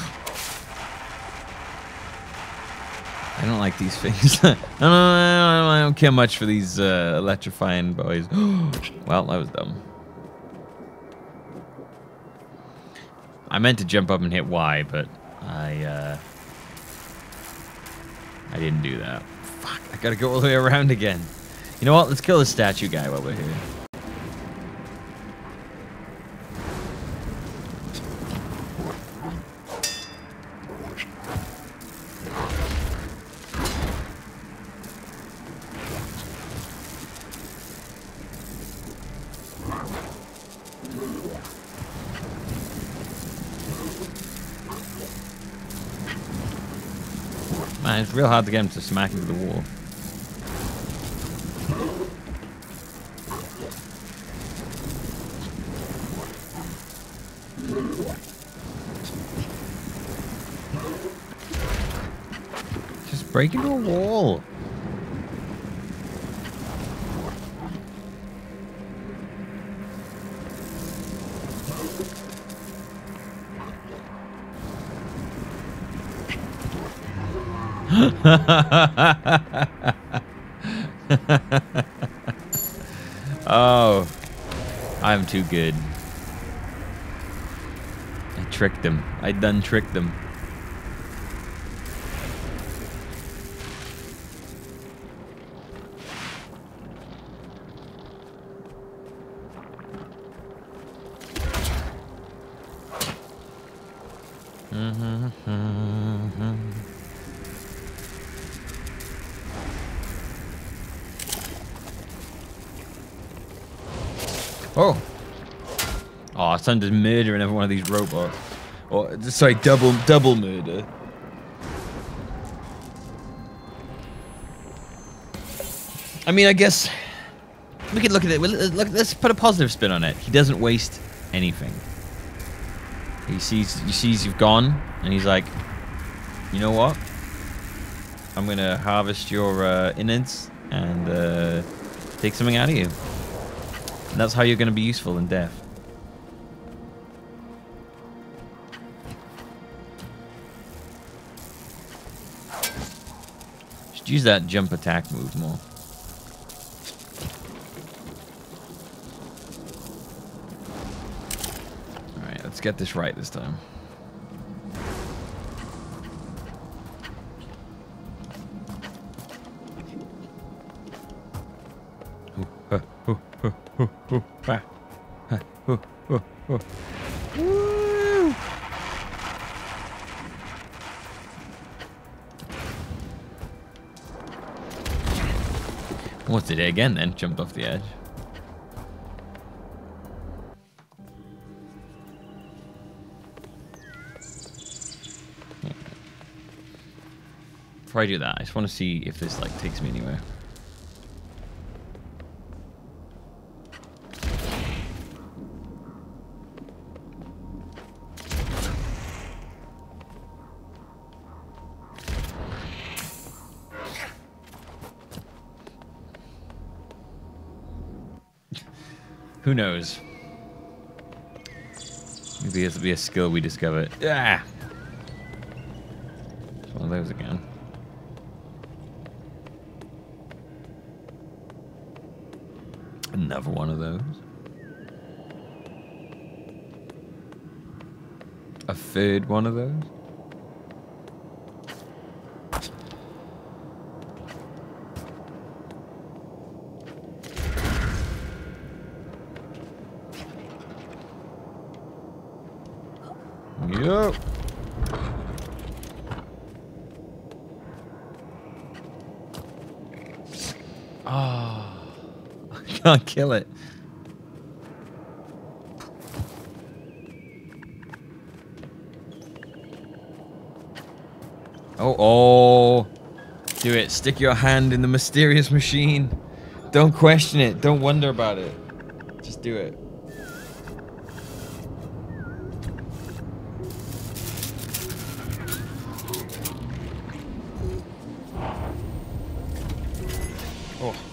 I don't like these things. no, no, no, no, no, I don't care much for these uh, electrifying boys. Well, that was dumb. I meant to jump up and hit Y, but I... Uh, I didn't do that. Fuck, I gotta go all the way around again. You know what? Let's kill this statue guy while we're here. Man, it's real hard to get him to smack into the wall. Just break into a wall. Oh, I'm too good. I tricked them. I done tricked them. Oh. Oh, son just murdering every one of these robots. Or, sorry, double, double murder. I mean, I guess we could look at it. Let's put a positive spin on it. He doesn't waste anything. He sees, he sees you've gone, and he's like, you know what? I'm going to harvest your uh, innards and uh, take something out of you. And that's how you're going to be useful in death. Just use that jump attack move more. Alright, let's get this right this time. Ooh, ooh, ah, ah, ooh, ooh, ooh. Woo! What did it again then? Jumped off the edge. before I do that, I just want to see if this like takes me anywhere. Who knows? Maybe this will be a skill we discover. Yeah. It's one of those again. Another one of those. A third one of those. Yo. Oh, I can't kill it. Oh, oh, do it. Stick your hand in the mysterious machine. Don't question it. Don't wonder about it. Just do it.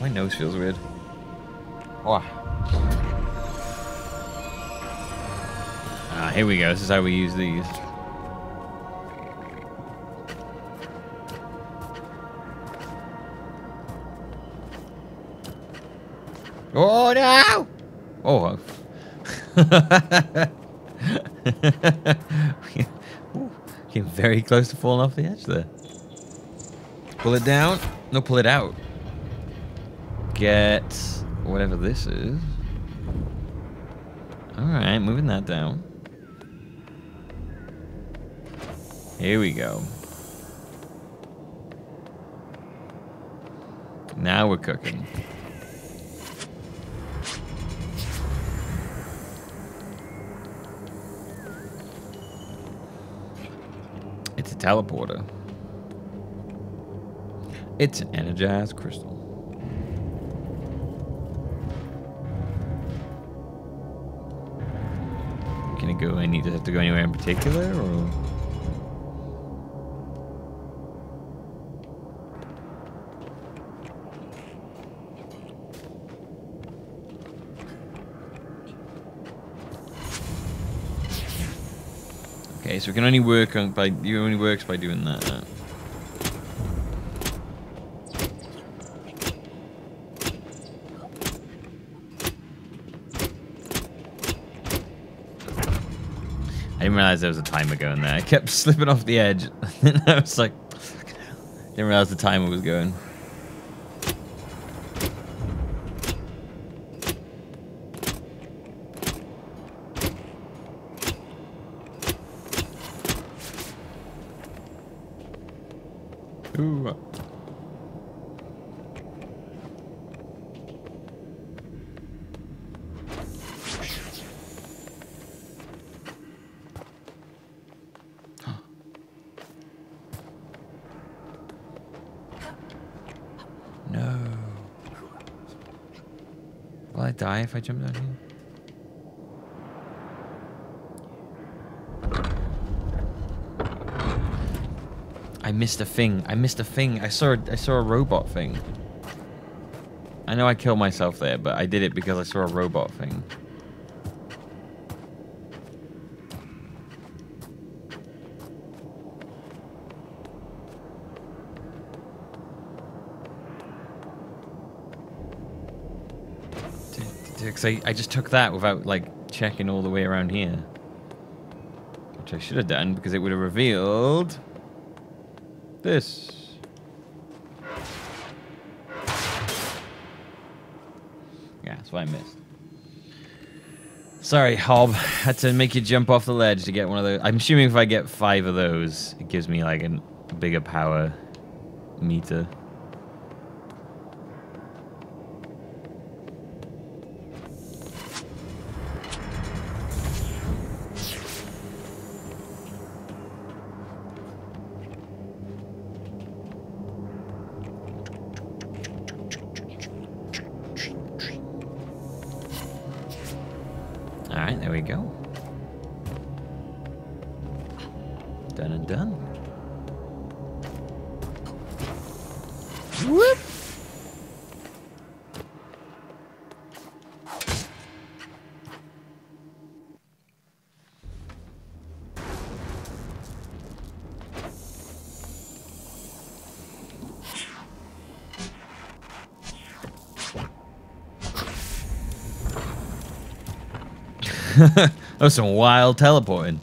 My nose feels weird. Oh. Ah, here we go. This is how we use these. Oh no! Oh. Came very close to falling off the edge there. Pull it down. No, pull it out. Get whatever this is. Alright, moving that down. Here we go. Now we're cooking. It's a teleporter. It's an energized crystal. Go. I need to have to go anywhere in particular, or okay, so we can only work on by you only works by doing that. Huh? I didn't realize there was a timer going there. I kept slipping off the edge. And I was like, didn't realize the timer was going. Ooh. Die if I jump down here? I missed a thing. I missed a thing. I saw. A, I saw a robot thing. I know I killed myself there, but I did it because I saw a robot thing. Because I, I just took that without, like, checking all the way around here. Which I should have done, because it would have revealed... this. Yeah, that's what I missed. Sorry, Hob. Had to make you jump off the ledge to get one of those. I'm assuming if I get five of those, it gives me, like, an, a bigger power meter. There we go. Done and done. Whoop! That was some wild teleporting.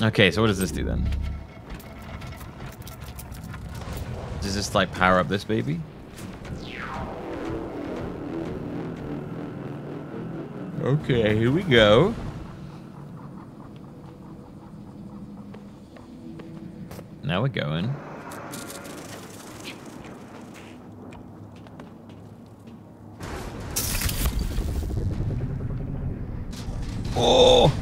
Okay, so what does this do then? Does this like power up this baby? Okay, here we go. Now we're going. Oh!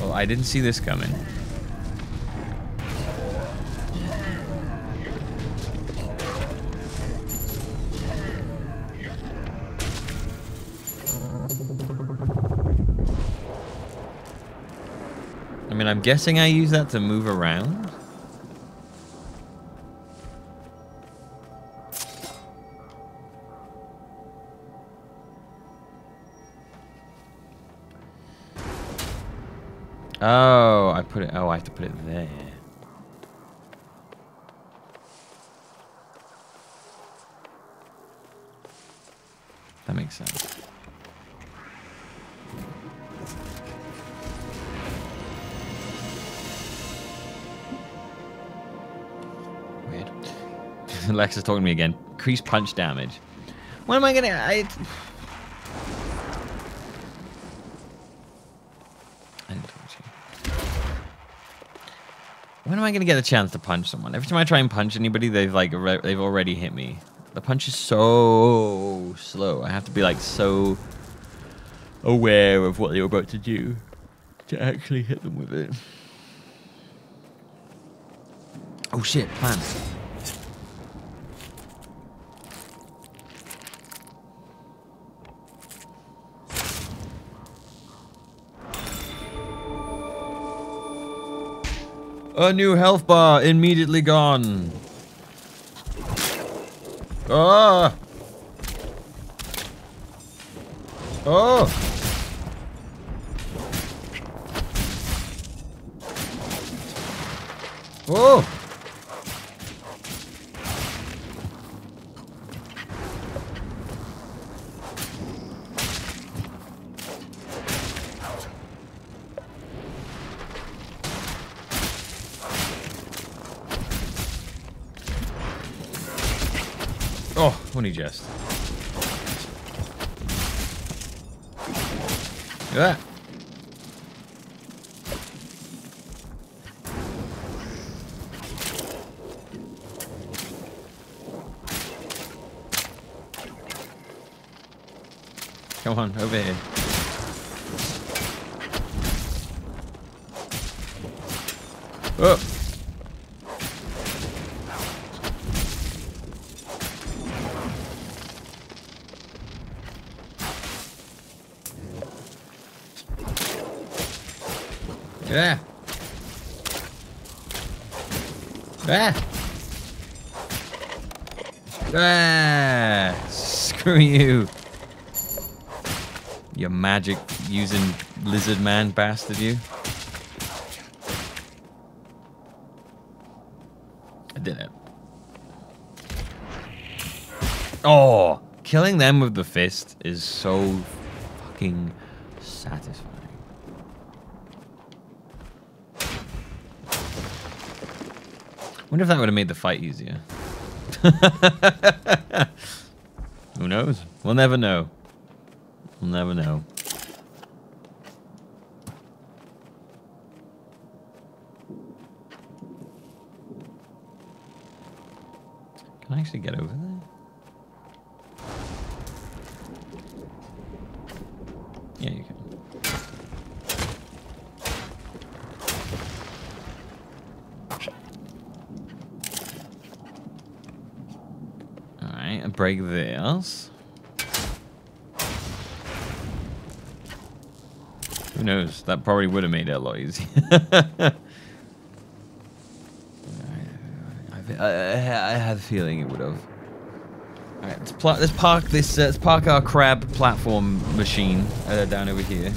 Well, I didn't see this coming. I mean, I'm guessing I use that to move around. Oh, I put it, oh, I have to put it there. That makes sense. Lex is talking to me again. Increase punch damage. What am I gonna... I... I didn't talk to you. When am I gonna get a chance to punch someone? Every time I try and punch anybody, they've like they've already hit me. The punch is so slow. I have to be like so aware of what they were about to do to actually hit them with it. Oh shit! Plants. A new health bar immediately gone. Ah! Oh! Oh! Just. Look at that. Come on, over here. Oh. Yeah. Ah. Ah. Screw you. You magic using lizard man bastard, you. I did it. Oh, killing them with the fist is so fucking satisfying. I wonder if that would have made the fight easier. Who knows? We'll never know. We'll never know. Can I actually get over there? Okay, break this. Who knows? That probably would have made it a lot easier. I had a feeling it would have. All right, let's, pl let's park this. Uh, let's park our crab platform machine uh, down over here.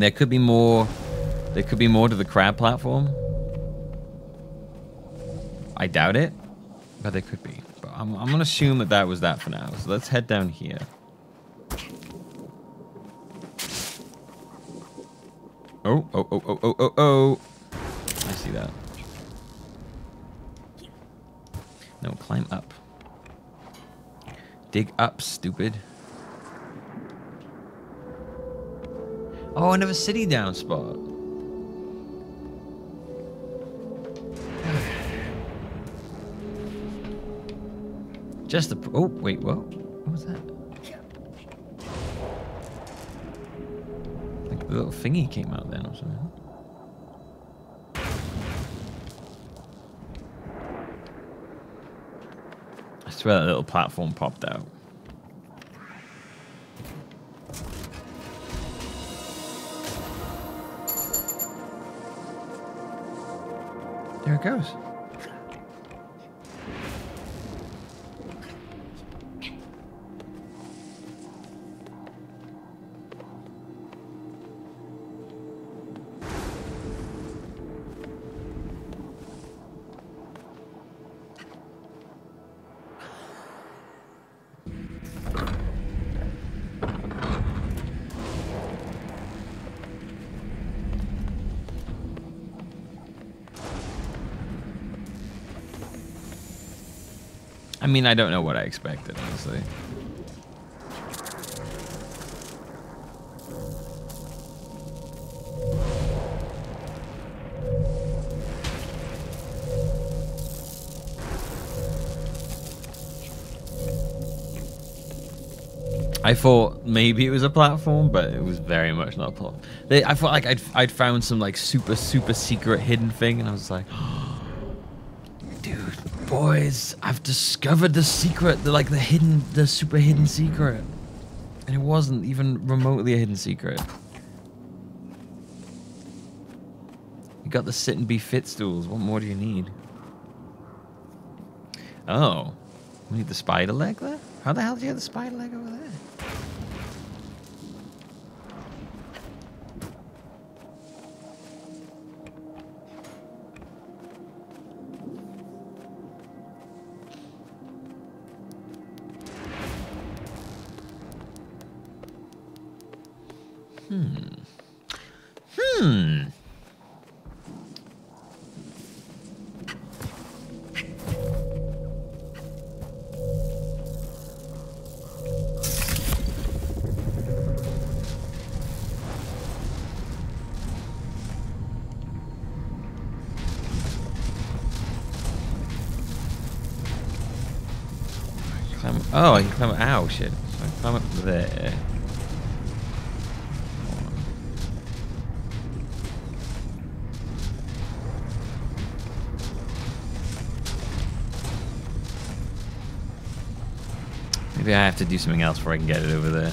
There could be more. There could be more to the crab platform. I doubt it, but there could be. But I'm, I'm gonna assume that that was that for now. So let's head down here. Oh, oh, oh, oh, oh, oh, oh! I see that. No, climb up. Dig up, stupid. Oh, another city down spot. Just the. Oh, wait, what? What was that? Like the little thingy came out then or something. I swear that little platform popped out. There it goes. I mean, I don't know what I expected, honestly. I thought maybe it was a platform, but it was very much not a platform. They, I thought like I'd, I'd found some like super, super secret hidden thing, and I was like, boys, I've discovered the secret, the, like the hidden, the super hidden secret. And it wasn't even remotely a hidden secret. You got the sit and be fit stools. What more do you need? Oh, we need the spider leg there? How the hell did you have the spider leg over there? Oh, I can climb up. Ow, shit. So I climb up there. Maybe I have to do something else before I can get it over there.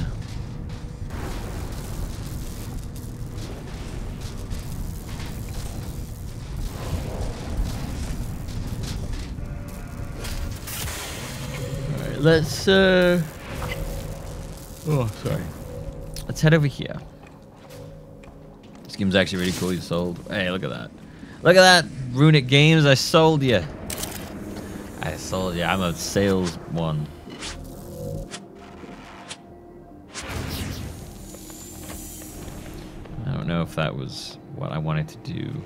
Let's, uh, oh, sorry. Let's head over here. This game's actually really cool. You sold. Hey, look at that. Look at that, Runic Games. I sold you. I sold you. I'm a sales one. I don't know if that was what I wanted to do.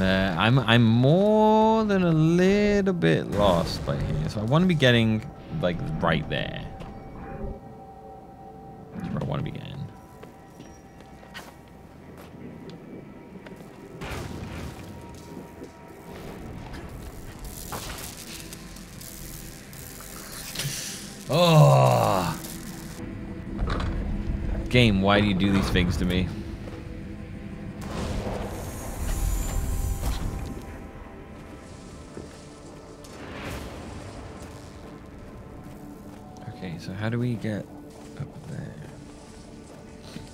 there. I'm I'm more than a little bit lost by here, so I want to be getting like right there. That's where I want to be getting. Oh. Game, why do you do these things to me? Okay, so how do we get up there?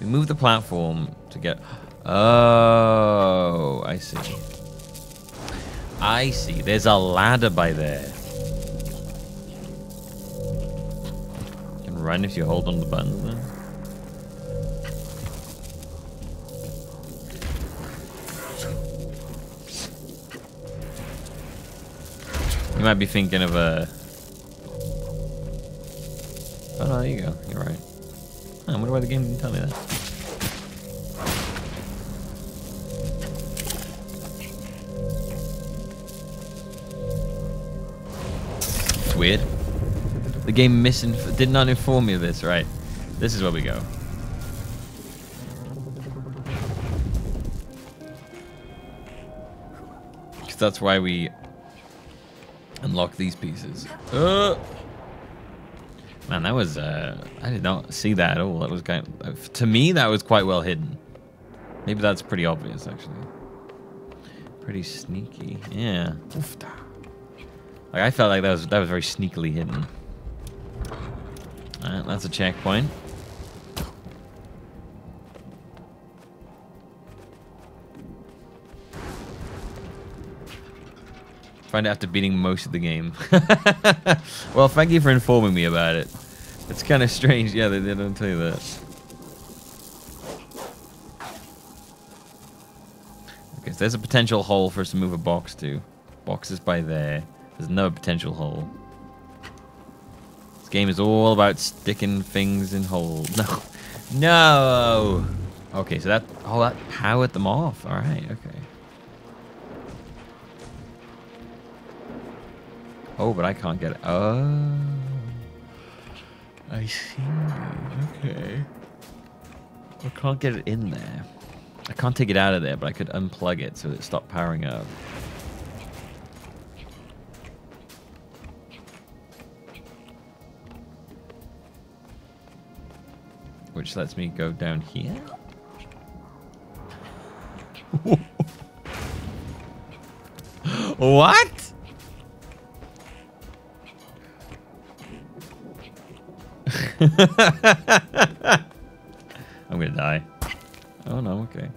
We move the platform to get... Oh, I see. I see. There's a ladder by there. You can run if you hold on the buttons then. You might be thinking of a... Oh, no, there you go. You're right. I wonder why the game didn't tell me that. It's weird. The game misinf- did not inform me of this, right? This is where we go. Because that's why we... unlock these pieces. Uh, man, that was, uh, I did not see that at all. That was kind of, to me, that was quite well hidden. Maybe that's pretty obvious, actually. Pretty sneaky, yeah. Oof. Like, I felt like that was, that was very sneakily hidden. All right, that's a checkpoint. Find it after beating most of the game. Well, thank you for informing me about it. It's kind of strange. Yeah, they, they don't tell you that. Okay, so there's a potential hole for us to move a box to. Box is by there. There's another potential hole. This game is all about sticking things in holes. No. No! Okay, so that... Oh, that powered them off. All right, okay. Oh, but I can't get it. Oh. I see. Okay. I can't get it in there. I can't take it out of there, but I could unplug it so that it stopped powering up. Which lets me go down here. What? I'm gonna die. Oh no, okay.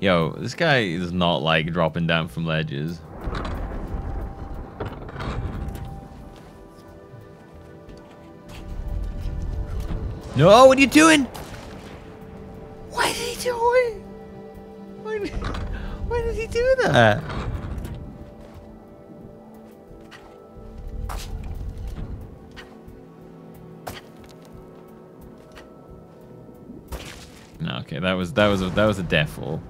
Yo, this guy is not like dropping down from ledges. No, what are you doing? Why did he do that? No, okay, that was that was a, that was a death fall.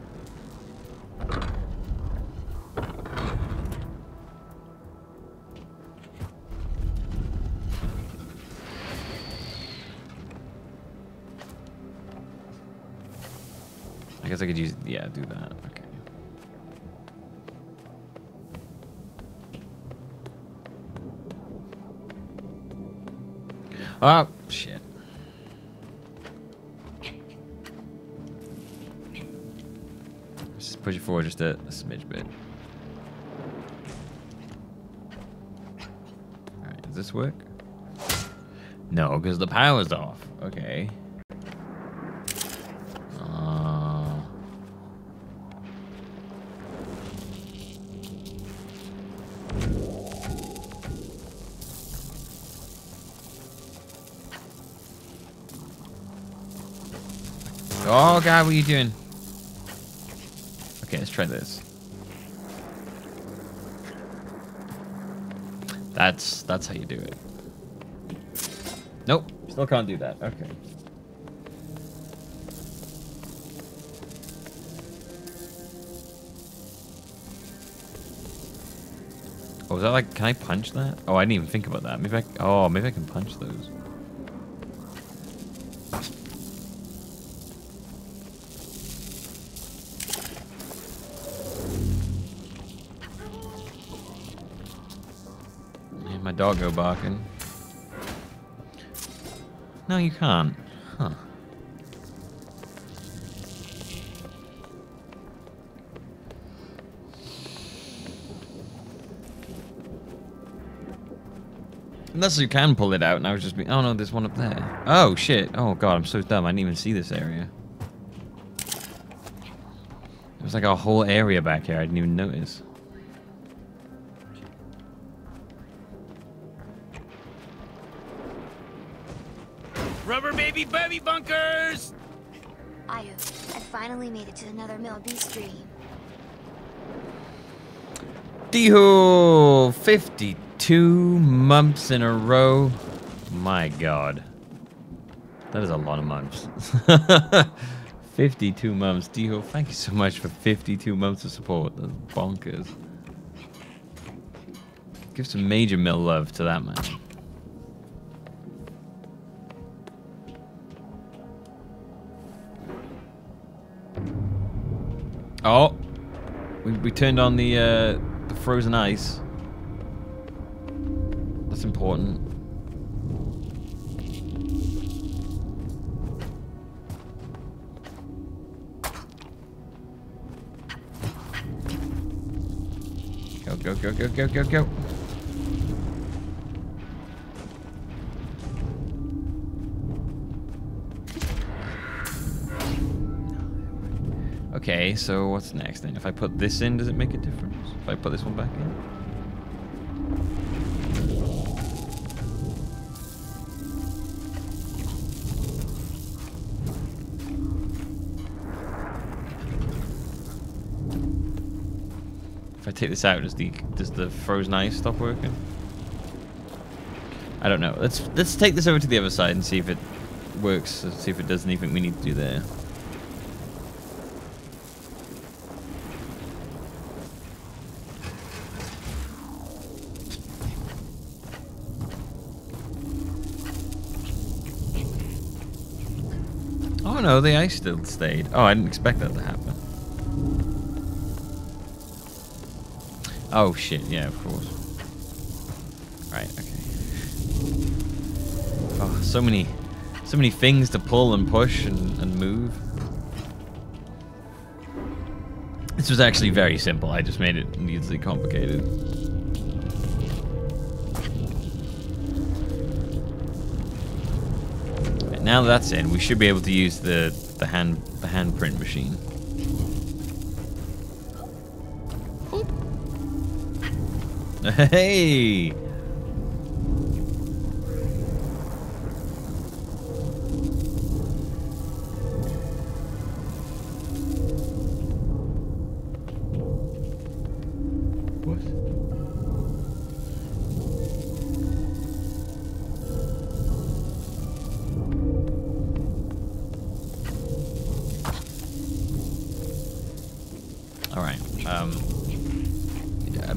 I guess I could use, yeah, do that. Okay. Oh, shit. Let's just push it forward just a, a smidge bit. Alright, does this work? No, because the power's off. Okay. Oh god, what are you doing? Okay, let's try this. That's that's how you do it. Nope. Still can't do that. Okay. Oh, was that like? Can I punch that? Oh, I didn't even think about that. Maybe I. Oh, maybe I can punch those. My dog go barking. No, you can't. Huh. Unless you can pull it out, and I was just being. Oh no, there's one up there. Oh shit. Oh god, I'm so dumb. I didn't even see this area. There was like a whole area back here I didn't even notice. Baby bunkers! Ayu, I finally made it to another Millbeeful stream. Deho! fifty-two months in a row. My god. That is a lot of months. fifty-two months. Deho, thank you so much for fifty-two months of support. That's bonkers. Give some major mill love to that man. Oh, we, we turned on the, uh, the frozen ice. That's important. Go, go, go, go, go, go, go. Okay, so what's next then? If I put this in, does it make a difference? If I put this one back in? If I take this out, does the does the frozen ice stop working? I don't know. Let's let's take this over to the other side and see if it works. Let's see if it does anything we need to do there. No, the ice still stayed. Oh, I didn't expect that to happen. Oh shit, yeah, of course. Right, okay. Oh, so many, so many things to pull and push and, and move. This was actually very simple. I just made it needlessly complicated. Now that that's in, we should be able to use the the hand the handprint machine. Boop. Hey!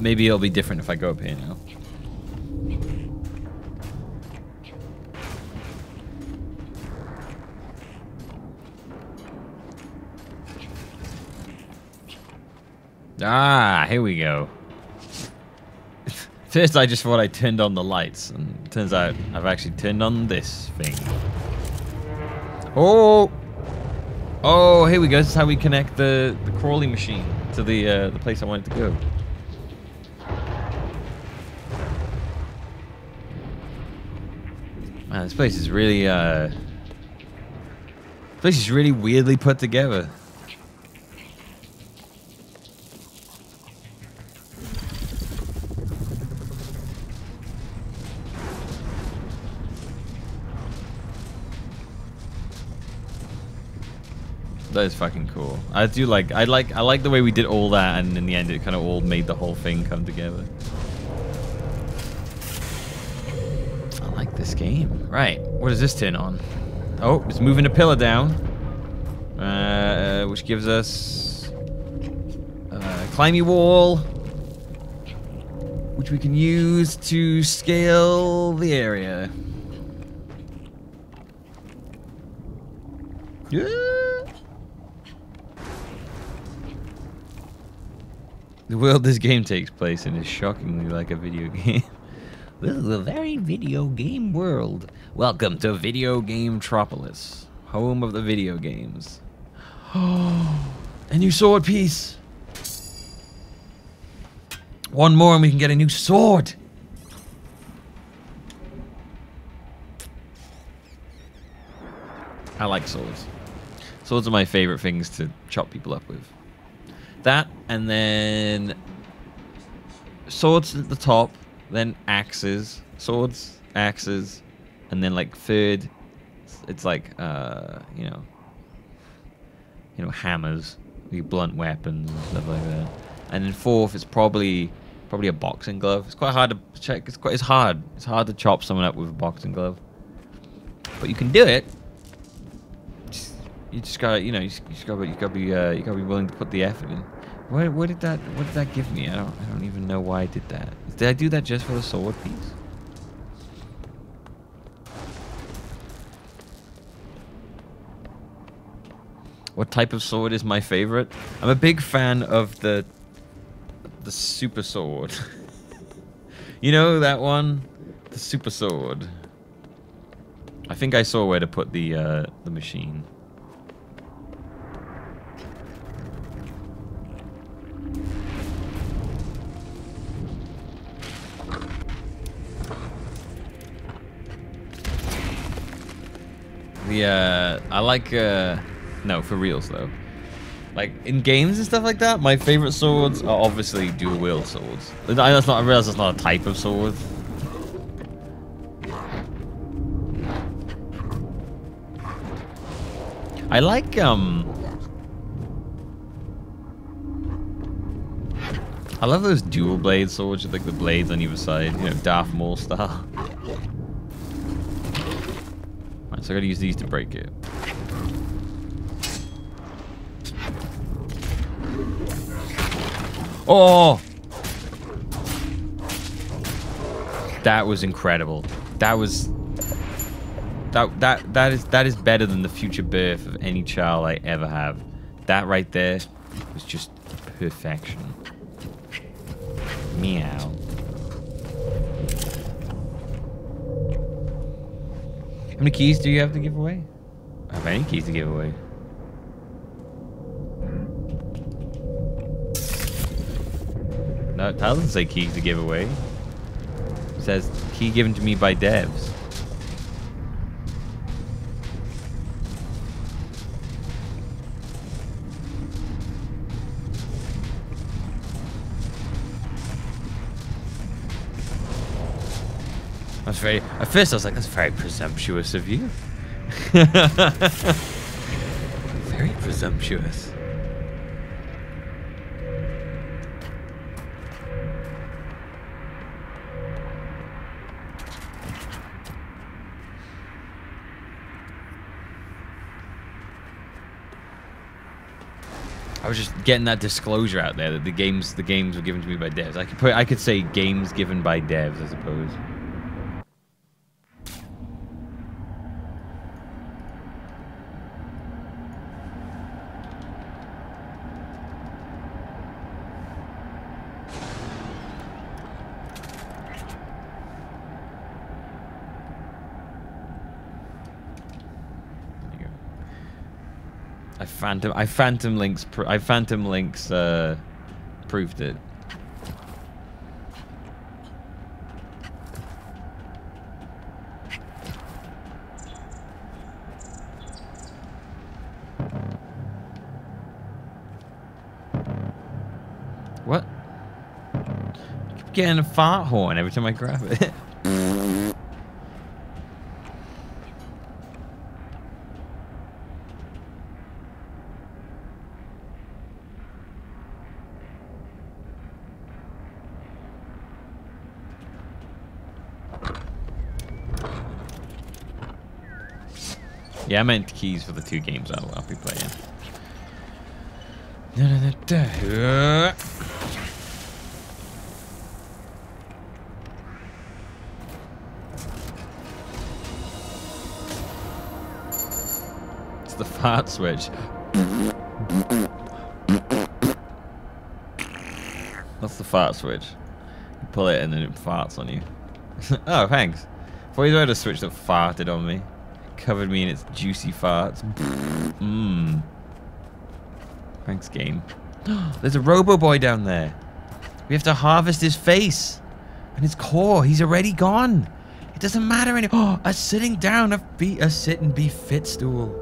Maybe it'll be different if I go up here now. Ah, here we go. First I just thought I turned on the lights, and it turns out I've actually turned on this thing. Oh! Oh, here we go. This is how we connect the, the crawly machine to the, uh, the place I wanted to go. Man, this place is really, uh... this place is really weirdly put together. That is fucking cool. I do like, I like, I like the way we did all that, and in the end it kind of all made the whole thing come together. this game. Right, what is this tin on? Oh, it's moving the pillar down. Uh, which gives us a climbing wall, which we can use to scale the area. Yeah. The world this game takes place in is shockingly like a video game. This is a very video game world. Welcome to Video Game Tropolis, home of the video games. Oh, a new sword piece. One more and we can get a new sword. I like swords. Swords are my favorite things to chop people up with. That, and then swords at the top, then axes, swords, axes, and then like third, it's like, uh, you know, you know, hammers, the blunt weapons and stuff like that. And then fourth, it's probably probably a boxing glove. It's quite hard to check. It's quite it's hard. It's hard to chop someone up with a boxing glove, but you can do it. Just, you just gotta, you know, you just, you just gotta, you gotta be, uh, you gotta be willing to put the effort in. Where, where did that? What did that give me? I don't, I don't even know why I did that. Did I do that just for the sword piece? What type of sword is my favorite? I'm a big fan of the the super sword. You know that one? The super sword. I think I saw where to put the uh, the machine. The uh, I like. Uh, No, for reals though. Like in games and stuff like that, my favorite swords are obviously dual wield swords. I, that's not, I realize that's not a type of sword. I like um. I love those dual blade swords with like the blades on either side, you know, Darth Maul style. Alright, so I gotta use these to break it. Oh! That was incredible. That was that that that is that is better than the future birth of any child I ever have. That right there was just perfection. Meow. How many keys do you have to give away? I have any keys to give away. No, it doesn't say keys to give away. It says key given to me by devs. That's very. At first, I was like, "That's very presumptuous of you." Very presumptuous. I was just getting that disclosure out there that the games the games were given to me by devs. I could put I could say games given by devs, I suppose. Phantom, I Phantom Links, I Phantom Links, uh, proved it. What? I keep getting a fart horn every time I grab it. Yeah, I meant keys for the two games I'll, I'll be playing. Da, da, da, da. It's the fart switch. That's the fart switch. You pull it and then it farts on you. Oh, thanks. Thought you had a switch that farted on me. Covered me in its juicy farts. Mmm. Thanks, game. There's a Robo Boy down there. We have to harvest his face and his core. He's already gone. It doesn't matter anymore. A sitting down, a be a sit and be fit stool.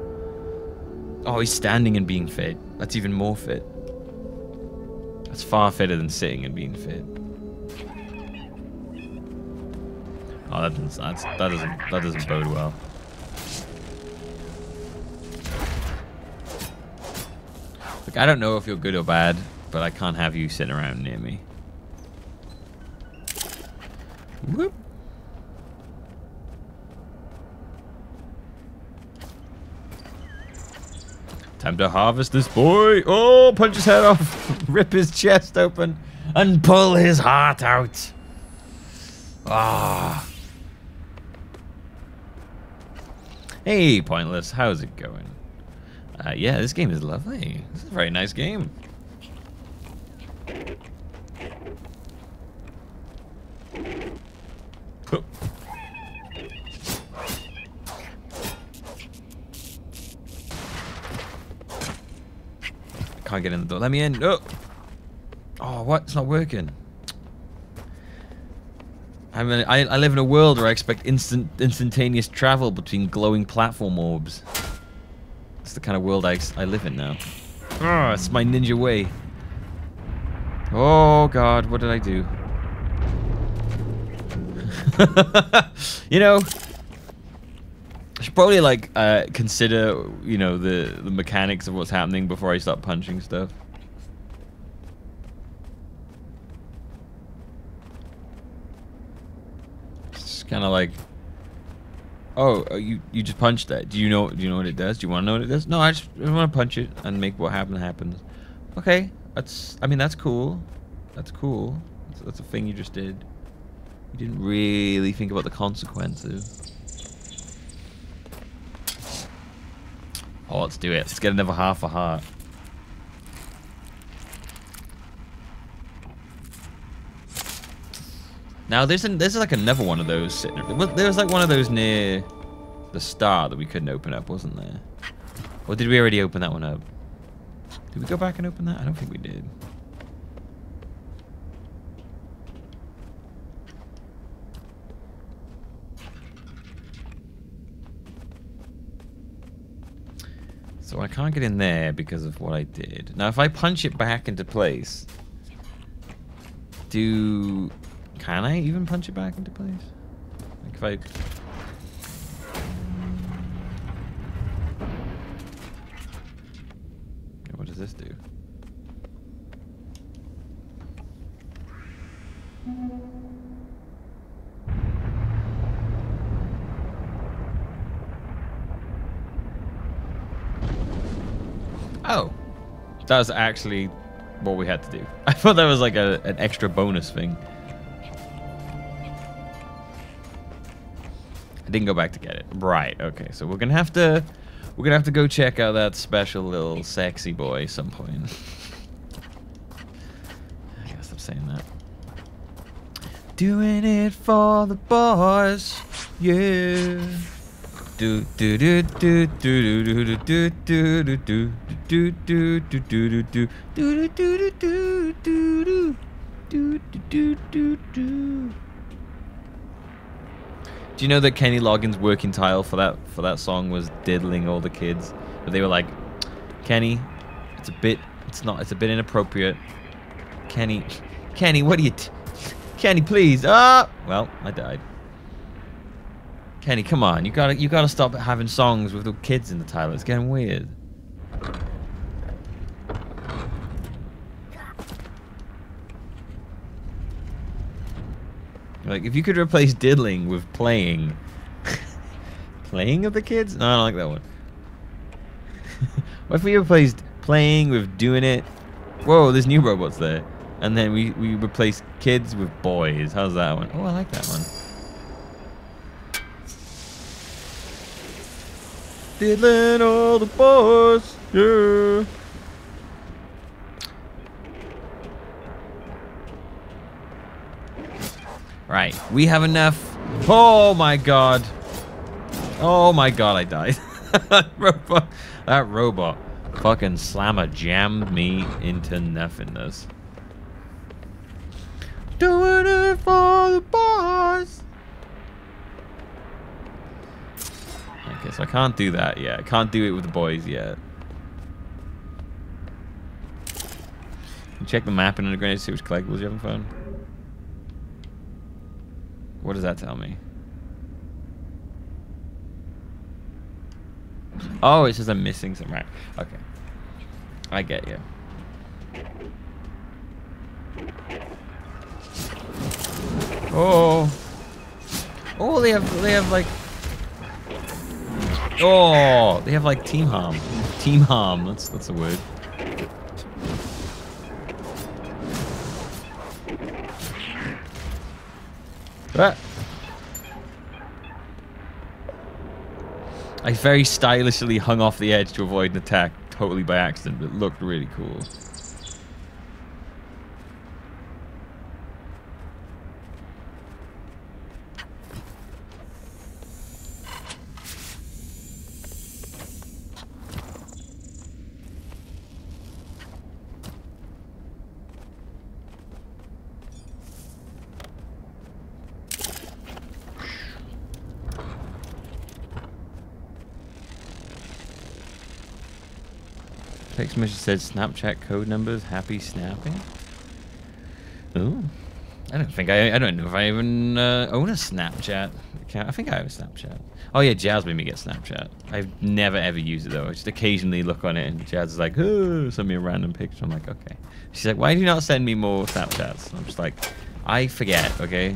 Oh, he's standing and being fit. That's even more fit. That's far fitter than sitting and being fit. Oh, that doesn't that's, that doesn't that doesn't bode well. Like, I don't know if you're good or bad, but I can't have you sitting around near me. Whoop. Time to harvest this boy. Oh, punch his head off. Rip his chest open and pull his heart out. Ah. Hey, Pointless. How's it going? Uh, yeah, this game is lovely. This is a very nice game. Oh. Can't get in the door. Let me in. Oh, oh what? It's not working. I mean, I, I live in a world where I expect instant, instantaneous travel between glowing platform orbs. That's the kind of world I, I live in now. Oh, it's my ninja way. Oh God, what did I do? You know, I should probably like uh, consider, you know, the the mechanics of what's happening before I start punching stuff. It's just kind of like. Oh, you you just punched that. Do you know do you know what it does? Do you want to know what it does? No, I just, just want to punch it and make what happened happen. Okay, that's I mean that's cool. That's cool. That's, that's a thing you just did. You didn't really think about the consequences. Oh, let's do it. Let's get another half a heart. Now there's an, there's like another one of those sitting. There was like one of those near the star that we couldn't open up, wasn't there? Or did we already open that one up? Did we go back and open that? I don't think we did. So I can't get in there because of what I did. Now if I punch it back into place, do. Can I even punch it back into place? Like if I... What does this do? Oh! That's actually what we had to do. I thought that was like a, an extra bonus thing. I didn't go back to get it. Right, okay, so we're gonna have to we're gonna have to go check out that special little sexy boy at some point. I gotta stop saying that. Doing it for the boys, yeah. Do do do do do do do do do do do do do do do do do do do do do do do do do. Do you know that Kenny Loggins' working title for that for that song was diddling all the kids? But they were like, Kenny, it's a bit, it's not, it's a bit inappropriate. Kenny, Kenny, what are you, t Kenny, please, ah! Well, I died. Kenny, come on, you gotta, you gotta stop having songs with the kids in the title. It's getting weird. Like, if you could replace diddling with playing. Playing of the kids? No, I don't like that one. What if we replaced playing with doing it? Whoa, there's new robots there. And then we, we replace kids with boys. How's that one? Oh, I like that one. Diddling all the boys. Yeah. Right, we have enough. Oh my god. Oh my god, I died. That robot, that robot fucking slammer jammed me into nothingness. Doing it for the boss. Okay, so I can't do that yet. I can't do it with the boys yet. You check the map and in the grenade, see which collectibles you're having fun. What does that tell me? Oh, it says I'm missing some, right. Okay. I get you. Oh. Oh, they have, they have like... Oh, they have like team harm. Team harm, that's, that's a word. Ah. I very stylishly hung off the edge to avoid an attack totally by accident, but it looked really cool. Text message said Snapchat code numbers, happy snapping. Ooh. I don't think I, I don't know if I even uh, own a Snapchat account. I think I have a Snapchat. Oh yeah, Jazz made me get Snapchat. I've never ever used it though. I just occasionally look on it and Jazz is like, oh, send me a random picture. I'm like, okay. She's like, why do you not send me more Snapchats? I'm just like, I forget, okay?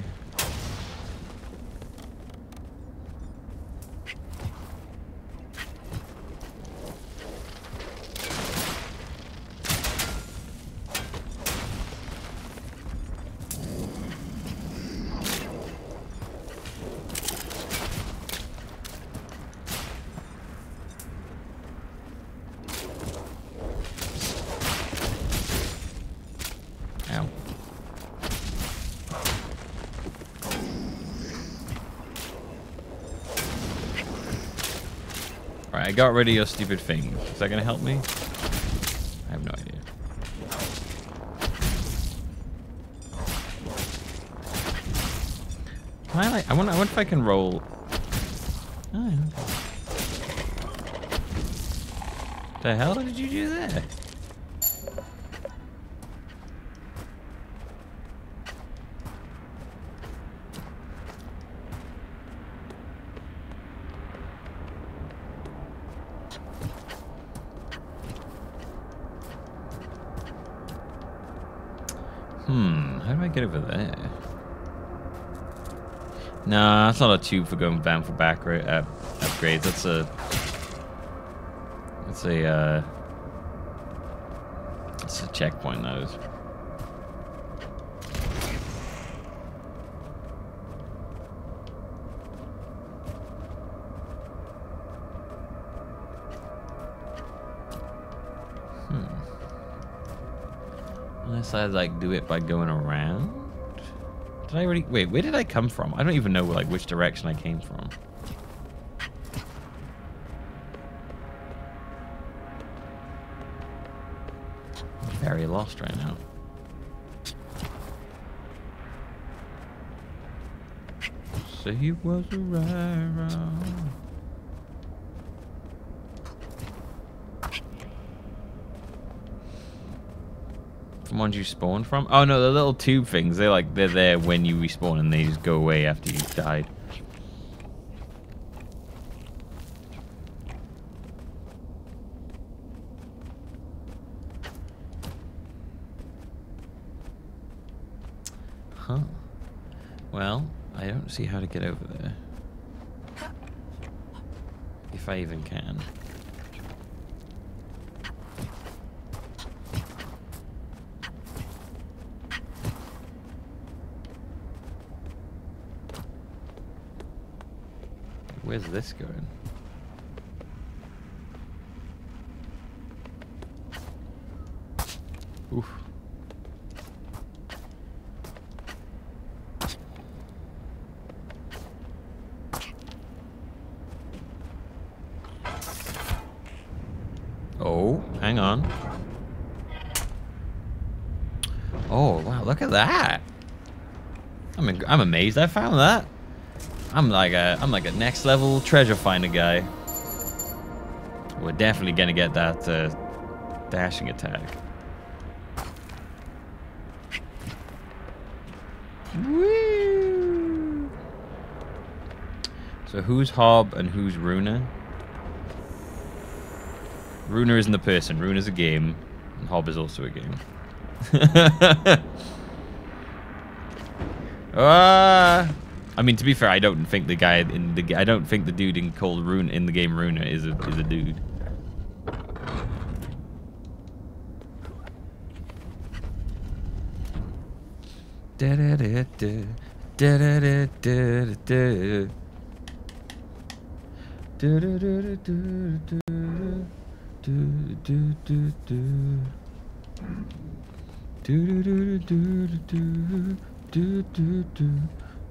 I got rid of your stupid thing. Is that gonna help me? I have no idea. Can I like, I wonder, I wonder if I can roll. Oh, okay. What the hell did you do there? Get over there. Nah, that's not a tube for going down for back right, uh, upgrades. That's a. That's a. Uh, that's a checkpoint, that is. I like do it by going around. Did I already wait? Where did I come from? I don't even know like which direction I came from. I'm very lost right now. So he was around. Ones you spawn from? Oh no, the little tube things, they're like, they're there when you respawn and they just go away after you've died. Huh. Well, I don't see how to get over there. If I even can. Where's this going? Oof. Oh, hang on. Oh, wow, look at that. I'm in, I'm amazed I found that. I'm like a I'm like a next level treasure finder guy. We're definitely gonna get that uh, dashing attack. Woo! So who's Hob and who's Runa? Runa isn't the person. Runa's a game, and Hob is also a game. Ah! I mean, to be fair, I don't think the guy in the I don't think the dude in called Rune in the game Runa is a is a dude. Da da da da da da da da da da da da da da da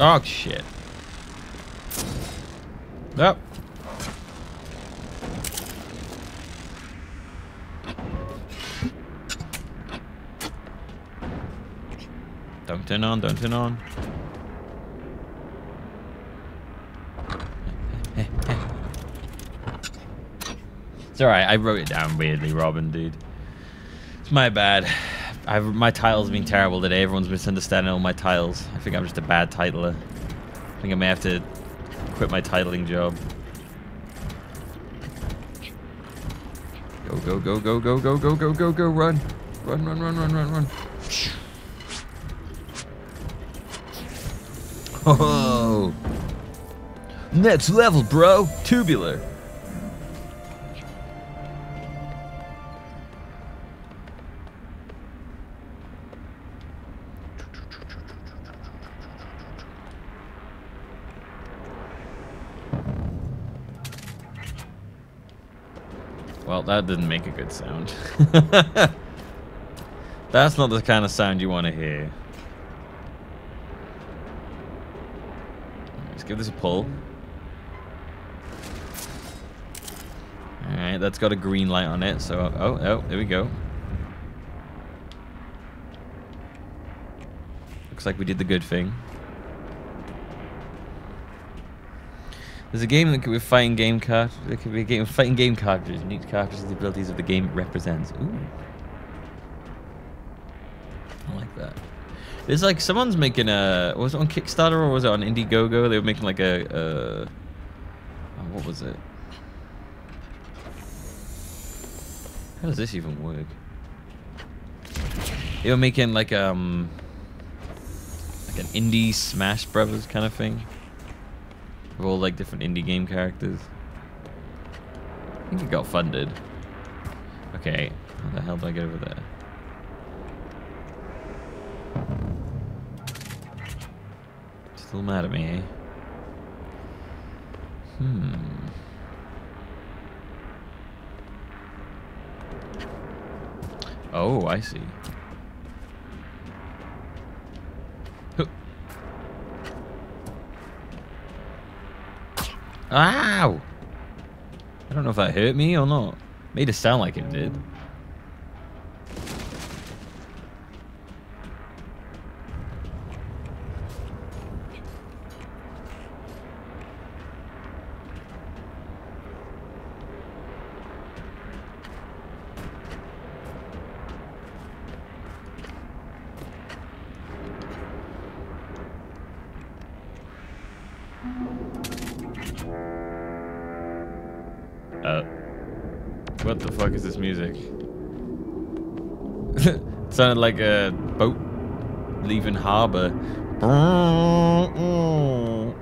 Oh shit. Nope. Don't turn on, don't turn on. It's alright, I wrote it down weirdly, Robin, dude. It's my bad. I've, my title's been terrible today. Everyone's misunderstanding all my titles. I think I'm just a bad titler. I think I may have to quit my titling job. Go, go, go, go, go, go, go, go, go, go, run. Run, run, run, run, run, run. Oh. Next level, bro. Tubular. That didn't make a good sound. That's not the kind of sound you want to hear. Let's give this a pull. Alright, that's got a green light on it, so... Oh, oh, there we go. Looks like we did the good thing. There's a game that could be a fighting game card. There could be a game fighting game cartridge, and each cartridge has the abilities of the game it represents. Ooh, I like that. There's like someone's making a. Was it on Kickstarter or was it on Indiegogo? They were making like a. a oh, what was it? How does this even work? They were making like um. Like an indie Smash Brothers kind of thing. Of all like different indie game characters. I think it got funded. Okay, how the hell did I get over there? Still mad at me, eh? Hmm. Oh, I see. Ow! I don't know if that hurt me or not. Made it sound like it did. What the fuck is this music? It sounded like a boat leaving harbor. Oh,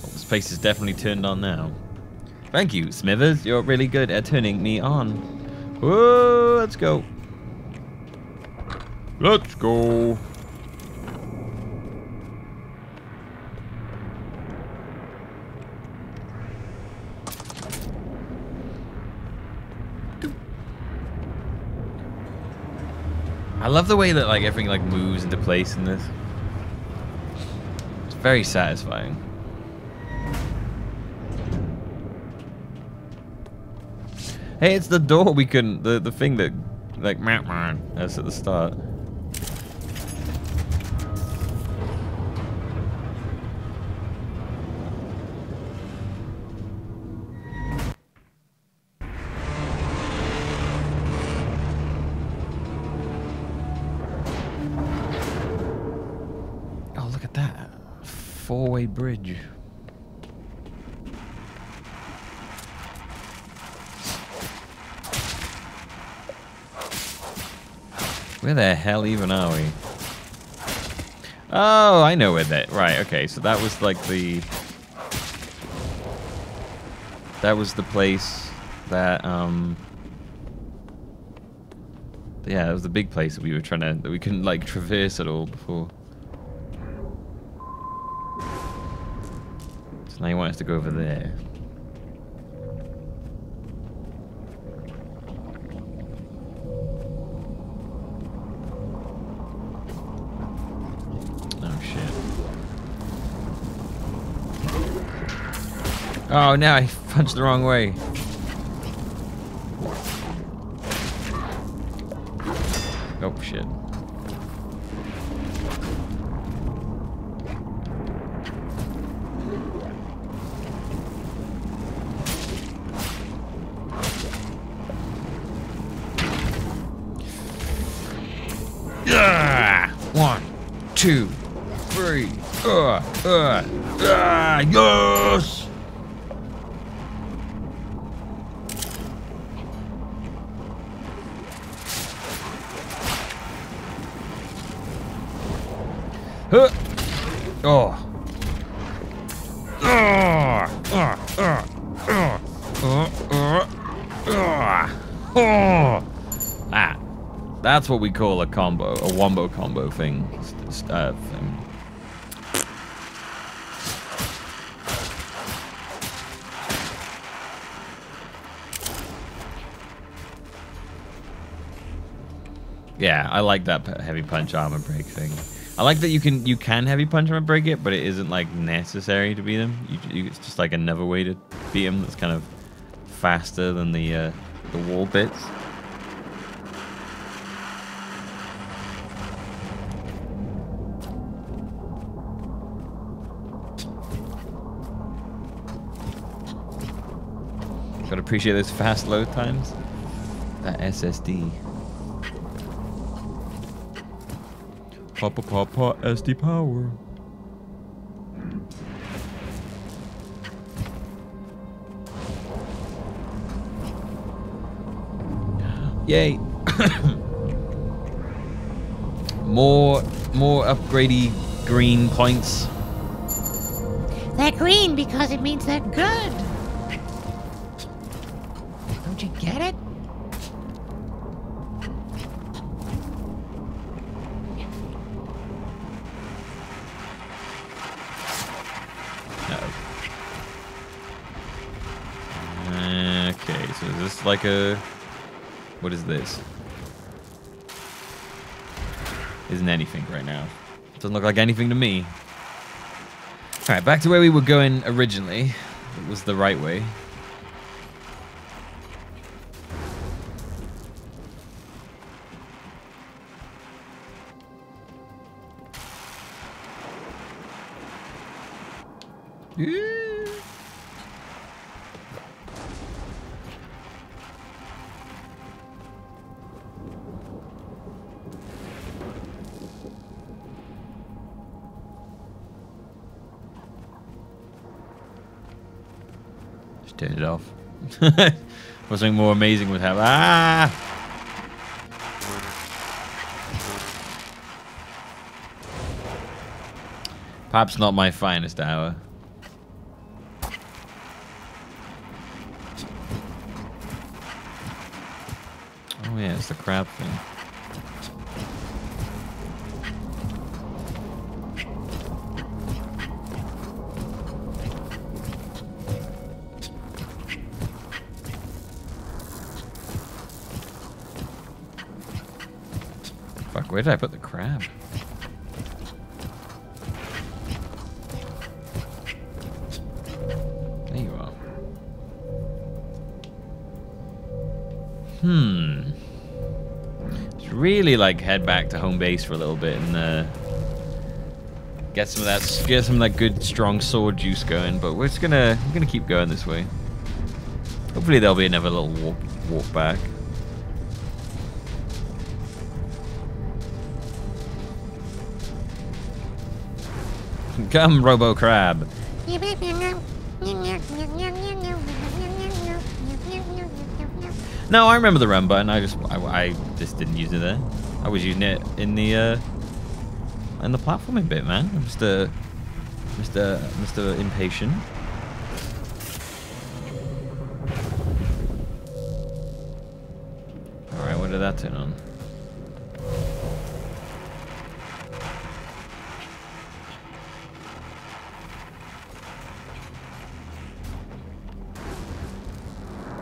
the space is definitely turned on now. Thank you, Smithers. You're really good at turning me on. Whoa, let's go. Let's go. I love the way that like everything like moves into place in this. It's very satisfying. Hey, it's the door we couldn't the the thing that like that's at the start. Four-way bridge. Where the hell even are we? Oh, I know where that. Right. Okay. So that was like the. That was the place that um. Yeah, that was the big place that we were trying to that we couldn't like traverse at all before. Now he wants to go over there. Oh shit. Oh no, I punched the wrong way. Oh shit. Two, three, uh, uh, uh, yes! Huh. Oh. That's what we call a combo, a wombo combo thing. Uh, thing. Yeah, I like that heavy punch armor break thing. I like that you can you can heavy punch armor break it, but it isn't like necessary to beat them. You, you, it's just like another way to beat them that's kind of faster than the uh, the wall bits. Gotta appreciate those fast load times. That S S D. Papa papa S D power. Yay! more, more upgradey green points. They're green because it means they're good. You get it? Uh-oh. Okay, so is this like a... What is this? Isn't anything right now. Doesn't look like anything to me. Alright, back to where we were going originally. It was the right way. Just turn it off. Or something more amazing would happen. Ah! Perhaps not my finest hour. Oh yeah, it's the crab thing. Fuck, where did I put the crab? Hmm. Just really like head back to home base for a little bit and uh, get some of that, get some of that good strong sword juice going. But we're just gonna, we're gonna keep going this way. Hopefully there'll be another little walk, walk back. Come, Robo Crab. No, I remember the run button. I just, I, I just didn't use it there. I was using it in the, uh, in the platforming bit, man. I'm just, uh, Mister, Mister Impatient. All right, what did that turn on?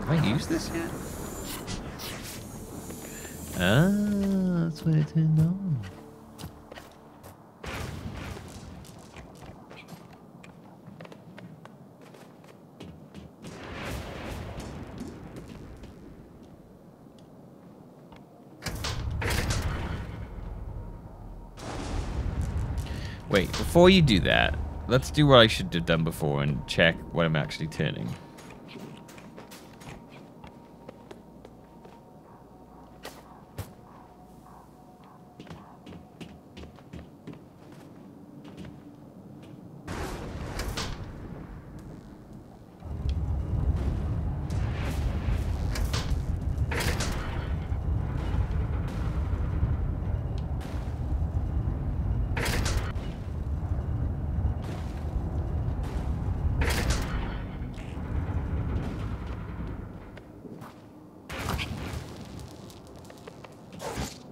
Have I used this yet? Ah, that's what it turned on. Wait, before you do that, let's do what I should have done before and check what I'm actually turning.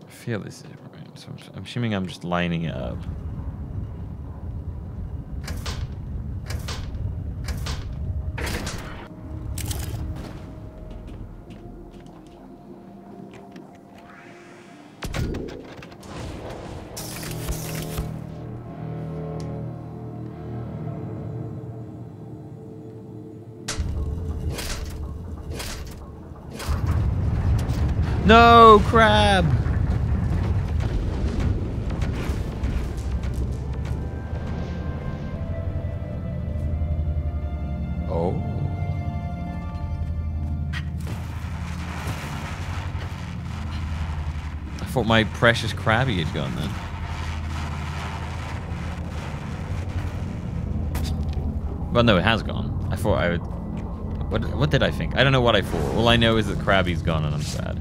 I feel this is right, so I'm assuming I'm just lining it up. No, crab! I thought my precious crabby had gone then. Well, no, it has gone. I thought I would... What, what did I think? I don't know what I thought. All I know is that crabby's gone and I'm sad.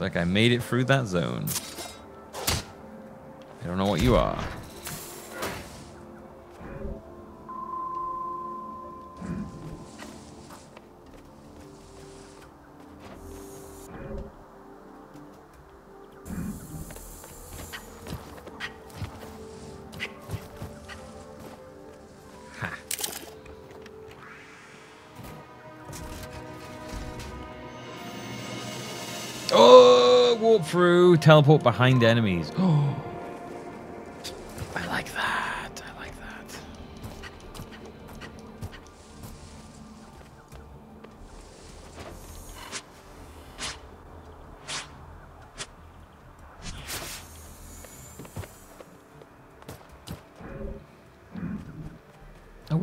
Like I made it through that zone. I don't know what you are. Teleport behind enemies. Oh, I like that. I like that.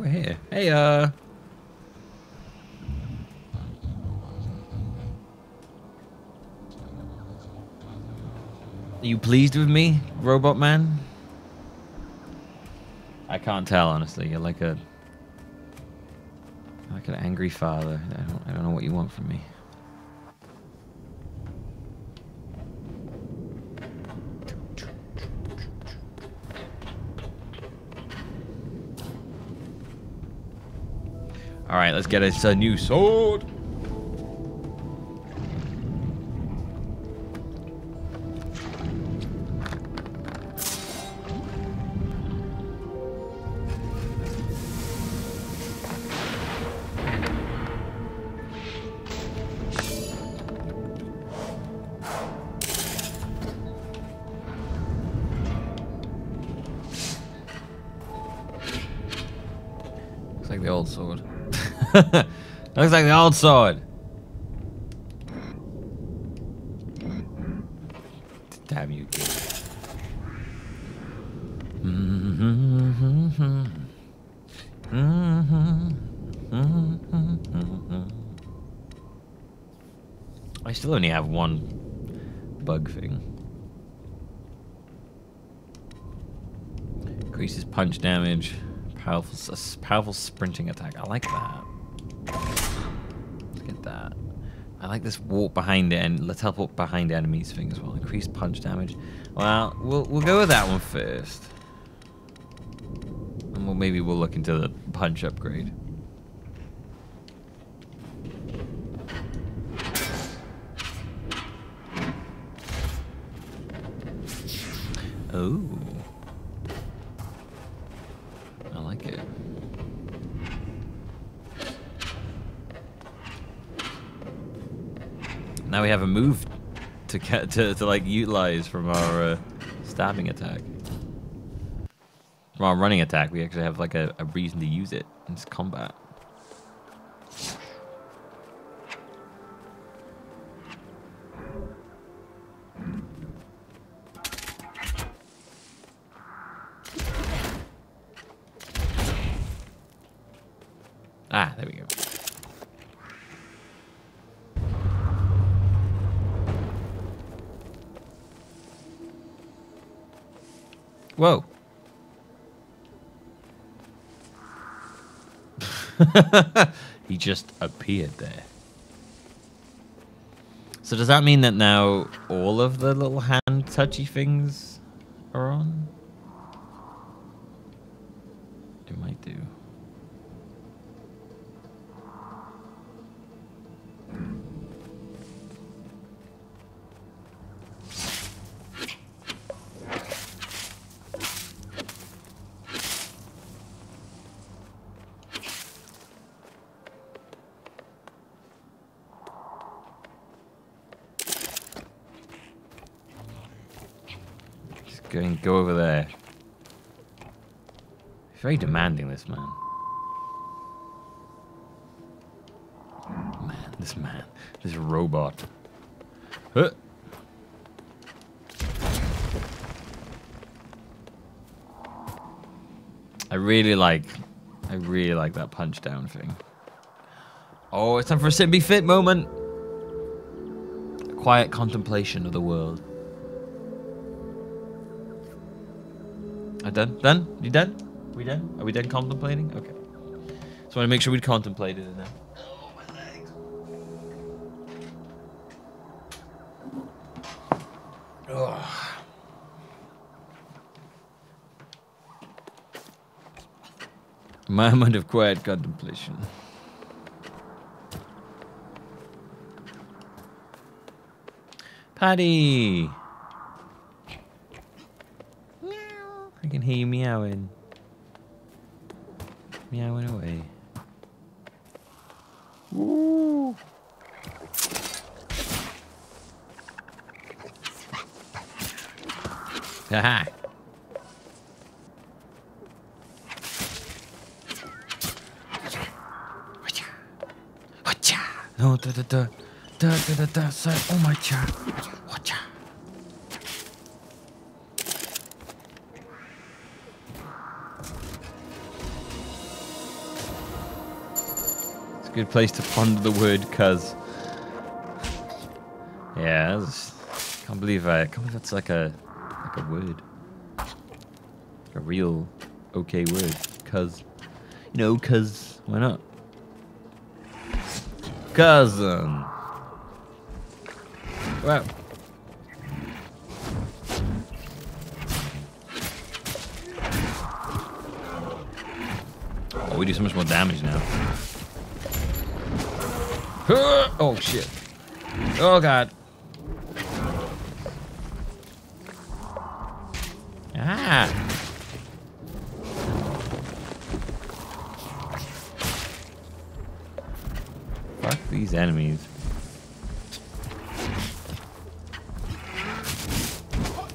over here? Hey, uh... Are you pleased with me, Robot Man? I can't tell, honestly. You're like a... Like an angry father. I don't, I don't know what you want from me. Alright, let's get us a new sword. Looks like the old sword. Looks like the old sword. Damn you. I still only have one bug thing. Increases punch damage. Powerful, powerful sprinting attack. I like that. Let's get that. I like this walk behind it and let's help walk behind enemies thing as well. Increased punch damage. Well, we'll we'll go with that one first, and we'll maybe we'll look into the punch upgrade. Oh. Now we have a move to get to, to like utilize from our uh, stabbing attack. From our running attack, we actually have like a, a reason to use it in this combat. Ah, there we go. Whoa. He just appeared there. So does that mean that now all of the little hand touchy things are on? It might do. Going, go over there. He's very demanding, this man. Man, this man, this robot. Huh. I really like, I really like that punch down thing. Oh, it's time for a sit and be fit moment. A quiet contemplation of the world. I done? Done? You done? We done? Are we done contemplating? Okay. Just want to make sure we contemplated it now. Oh, my legs. Ugh. Moment of quiet contemplation. Paddy! I can hear you meowing. Meowing away. Woo. Haha. No, da da da. Da da da da. Oh my god. Watcha. Good place to ponder the word cuz. Yeah, I was, can't believe I can't believe that's like a like a word. A real okay word. Cuz. You know, cuz why not? Cousin. Wow. Oh, we do so much more damage now. Oh shit. Oh god. Ah. These enemies.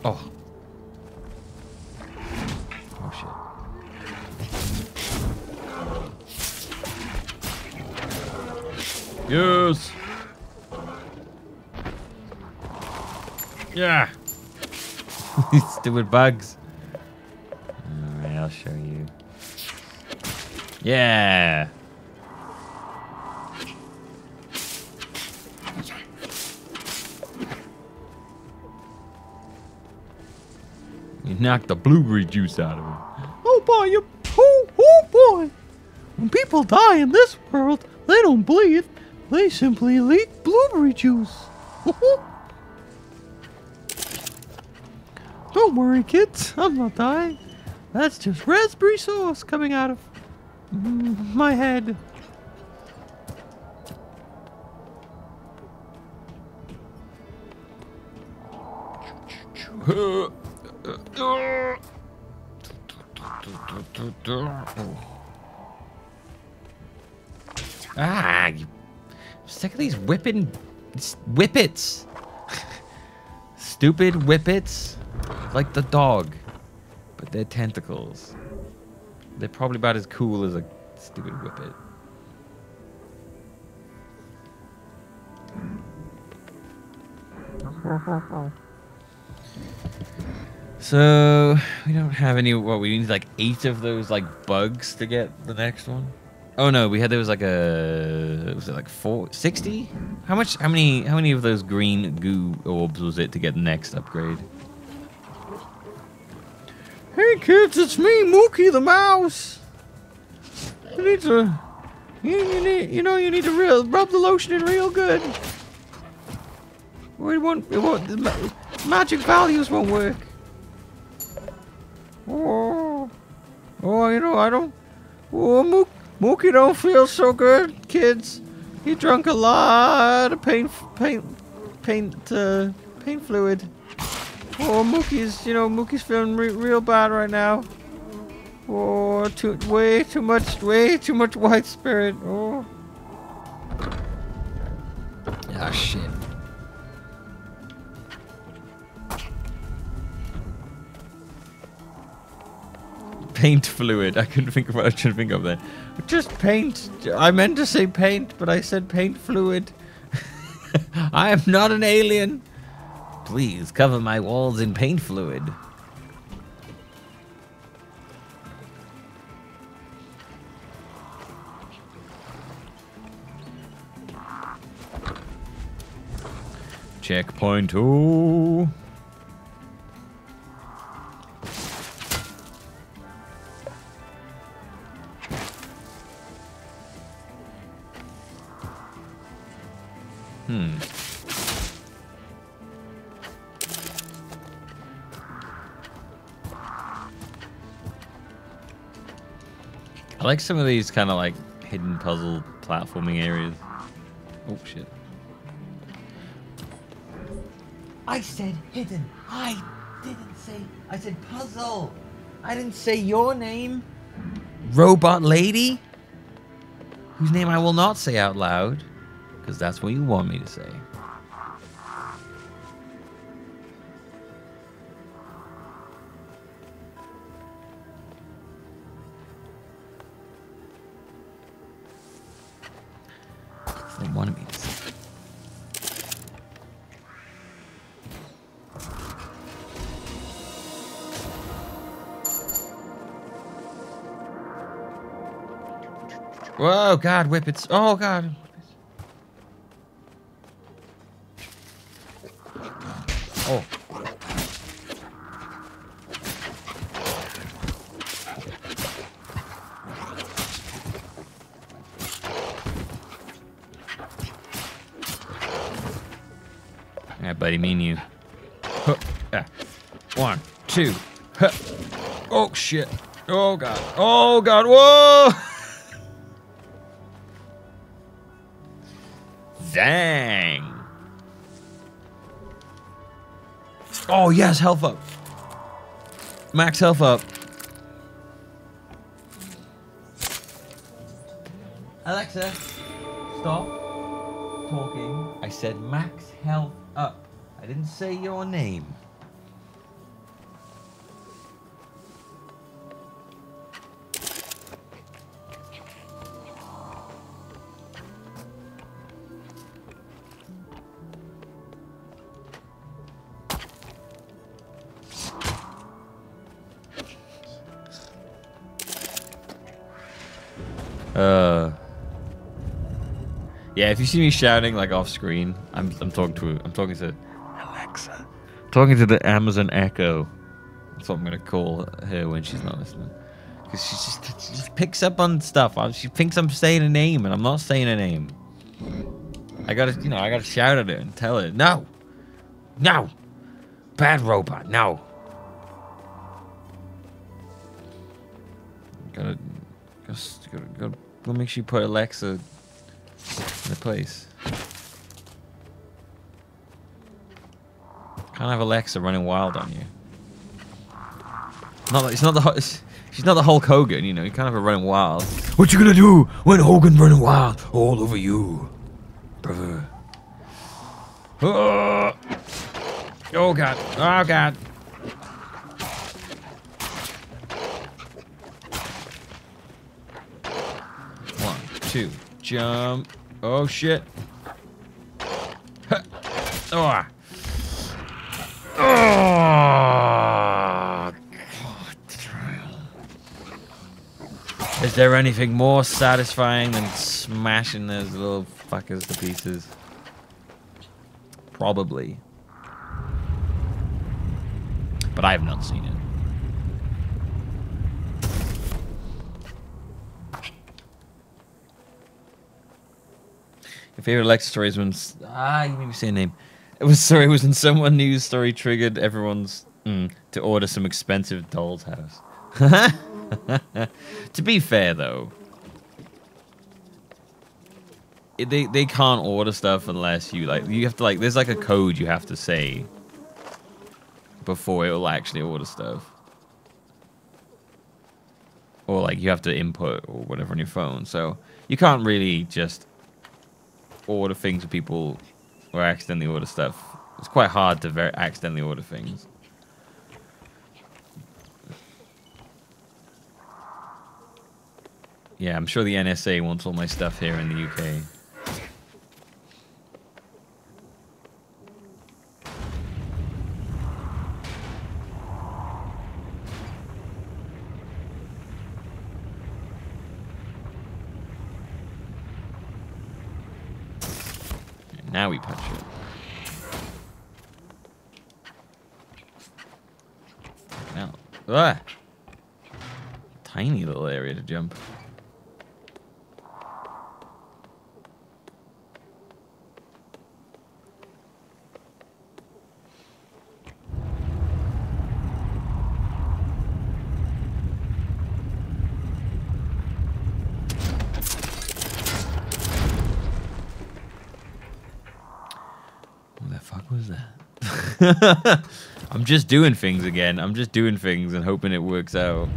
Oh. Oh shit. Yes. Yeah. These stupid bugs. Alright, I'll show you. Yeah. Knock the blueberry juice out of him. Oh boy, you, oh, oh boy. When people die in this world, they don't bleed. They simply leak blueberry juice. Don't worry, kids. I'm not dying. That's just raspberry sauce coming out of my head. Oh. Ah, you, I'm sick of these whipping whippets. Stupid whippets, like the dog, but they're tentacles. They're probably about as cool as a stupid whippet. So, we don't have any, what, we need like eight of those like bugs to get the next one? Oh no, we had, there was like a, was it like four, sixty? How much, how many, how many of those green goo orbs was it to get next upgrade? Hey kids, it's me, Mookie the Mouse! You need to, you, you need, you know you need to real, rub the lotion in real good. We won't, we won't, the ma magic values won't work. Oh, oh, you know, I don't, oh, Mook, Mookie don't feel so good, kids. He drunk a lot of paint, paint, paint, uh, paint fluid. Oh, Mookie's, you know, Mookie's feeling re real bad right now. Oh, too, way too much, way too much white spirit, oh. Ah, shit. Paint fluid. I couldn't think of what I should think of then. Just paint. I meant to say paint, but I said paint fluid. I am not an alien. Please cover my walls in paint fluid. Checkpoint. Ooh. Hmm. I like some of these kind of like hidden puzzle platforming areas. Oh shit. I said hidden. I didn't say, I said puzzle. I didn't say your name. Robot lady? Whose name I will not say out loud. Because that's what you want me to say. That's what you wanted me to say. Whoa, God, whippets. Oh, God. Oh. Yeah, buddy, me and you. Huh. Yeah. One, two. Huh. Oh, shit. Oh, God. Oh, God. Whoa! Dang. Oh, yes, health up. Max health up. Alexa, stop talking. I said max health up. I didn't say your name. Uh, yeah, if you see me shouting like off screen, I'm I'm talking to I'm talking to Alexa, I'm talking to the Amazon Echo. That's what I'm gonna call her when she's not listening, because she just she just picks up on stuff. She thinks I'm saying a name, and I'm not saying a name. I gotta you know I gotta shout at her and tell her no, no, bad robot, no. Gotta. Just gotta, gotta, gotta make sure you put Alexa in the place. Can't have Alexa running wild on you. Not it's not the she's not the Hulk Hogan, you know. You can't have her running wild. What you gonna do when Hogan running wild all over you, brother? Oh, oh God! Oh God! Two. Jump. Oh shit. Huh. Oh. Oh. God. Is there anything more satisfying than smashing those little fuckers to pieces? Probably. But I have not seen it. Favorite Alexa stories when ah you made me say a name. It was sorry. It was when someone news story triggered everyone's mm, to order some expensive doll's house. To be fair though, it, they they can't order stuff unless you like you have to like there's like a code you have to say before it will actually order stuff. Or like you have to input or whatever on your phone, so you can't really just order things with people or accidentally order stuff. It's quite hard to very accidentally order things. Yeah, I'm sure the N S A wants all my stuff here in the U K. Now we punch it. Now, ah, tiny little area to jump. I'm just doing things again. I'm just doing things and hoping it works out.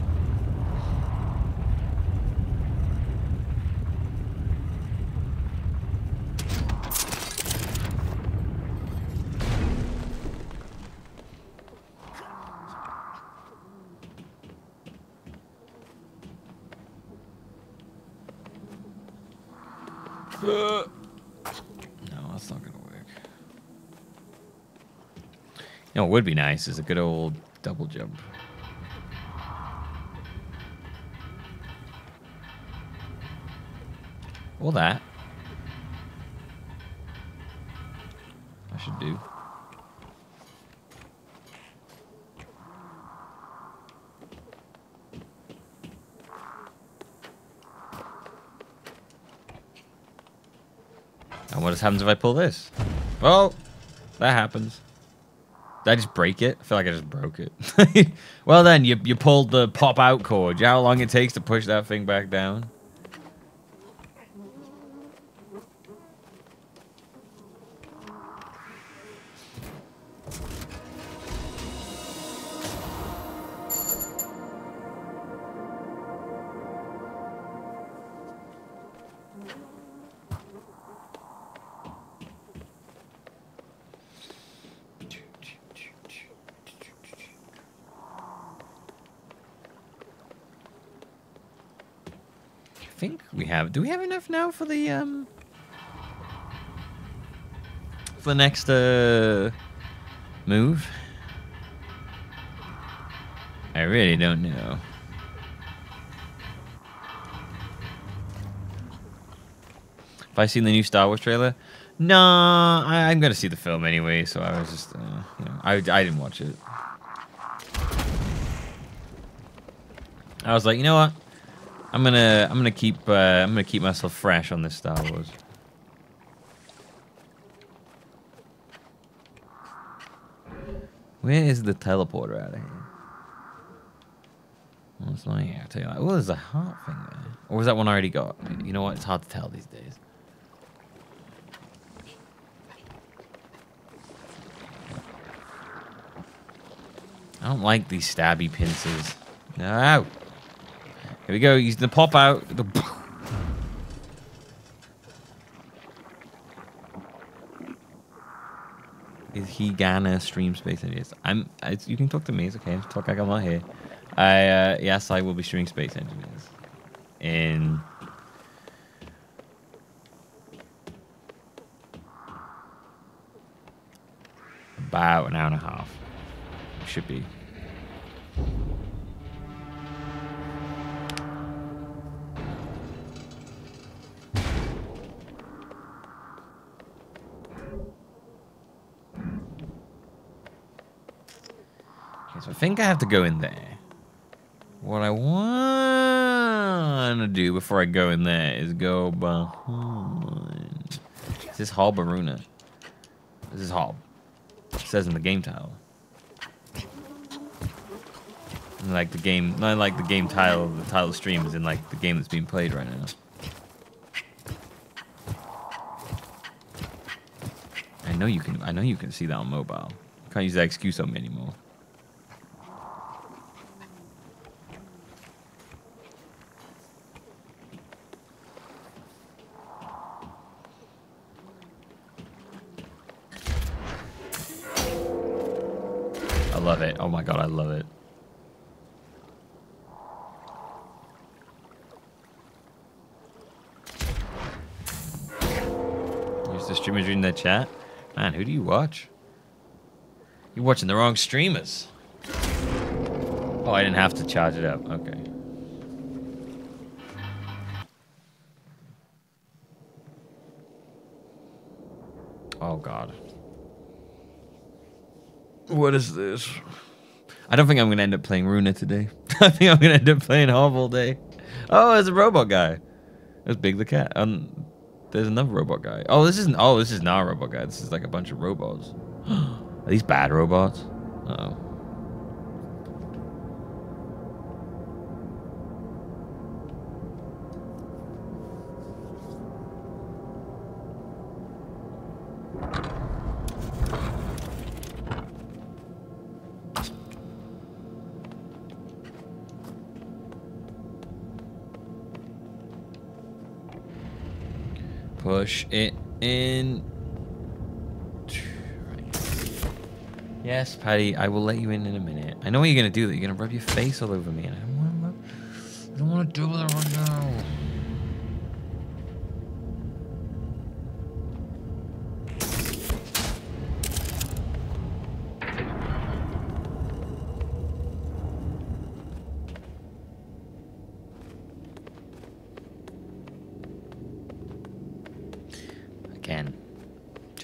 No, it would be nice is a good old double jump. Or that. I should do. And what happens if I pull this? Well, that happens. Did I just break it? I feel like I just broke it. Well then, you, you pulled the pop-out cord. You know how long it takes to push that thing back down? Do we have enough now for the um for the next uh move? I really don't know. Have I seen the new Star Wars trailer? Nah, I, I'm gonna see the film anyway, so I was just uh, you know, I I didn't watch it. I was like, you know what? I'm gonna, I'm gonna keep, uh, I'm gonna keep myself fresh on this Star Wars. Where is the teleporter out of here? What's not here? I'll tell you that. Oh, there's a heart thing there. Or was that one I already got? You know what? It's hard to tell these days. I don't like these stabby pincers. No. Here we go, he's gonna pop out. Is he gonna stream Space Engineers? I'm, I, you can talk to me, it's okay, just talk like I'm not here. I, uh, yes, I will be streaming Space Engineers. In... about an hour and a half. Should be. I think I have to go in there. What I want to do before I go in there is go behind. Is this Hob or Runa? This is Hob. It says in the game title. And like the game, not like the game title. The title stream is in like the game that's being played right now. I know you can. I know you can see that on mobile. Can't use that excuse on me anymore. Love it. Oh my god, I love it. Here's the streamers reading their chat. Man, who do you watch? You're watching the wrong streamers. Oh, I didn't have to charge it up. Okay. Oh god. What is this? I don't think I'm going to end up playing Runa today. I think I'm going to end up playing Hob all day. Oh, there's a robot guy. There's Big the Cat. Um, there's another robot guy. Oh, this isn't. Oh, this is not a robot guy. This is like a bunch of robots. Are these bad robots? Uh-oh. Push it in. Right. Yes, Patty, I will let you in in a minute. I know what you're going to do. That You're going to rub your face all over me. And I don't want to rub, I don't want to do that right now.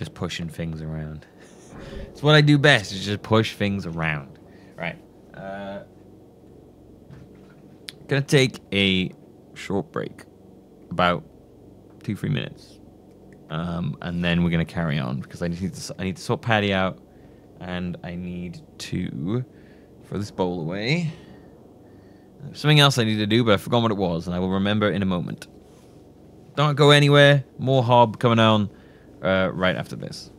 Just pushing things around. It's what I do best, is just push things around. Right. Uh, gonna take a short break. About two, three minutes. Um, and then we're gonna carry on, because I need to, I need to sort Patty out, and I need to throw this bowl away. There's something else I need to do, but I've forgotten what it was, and I will remember in a moment. Don't go anywhere. More Hob coming on uh, right after this.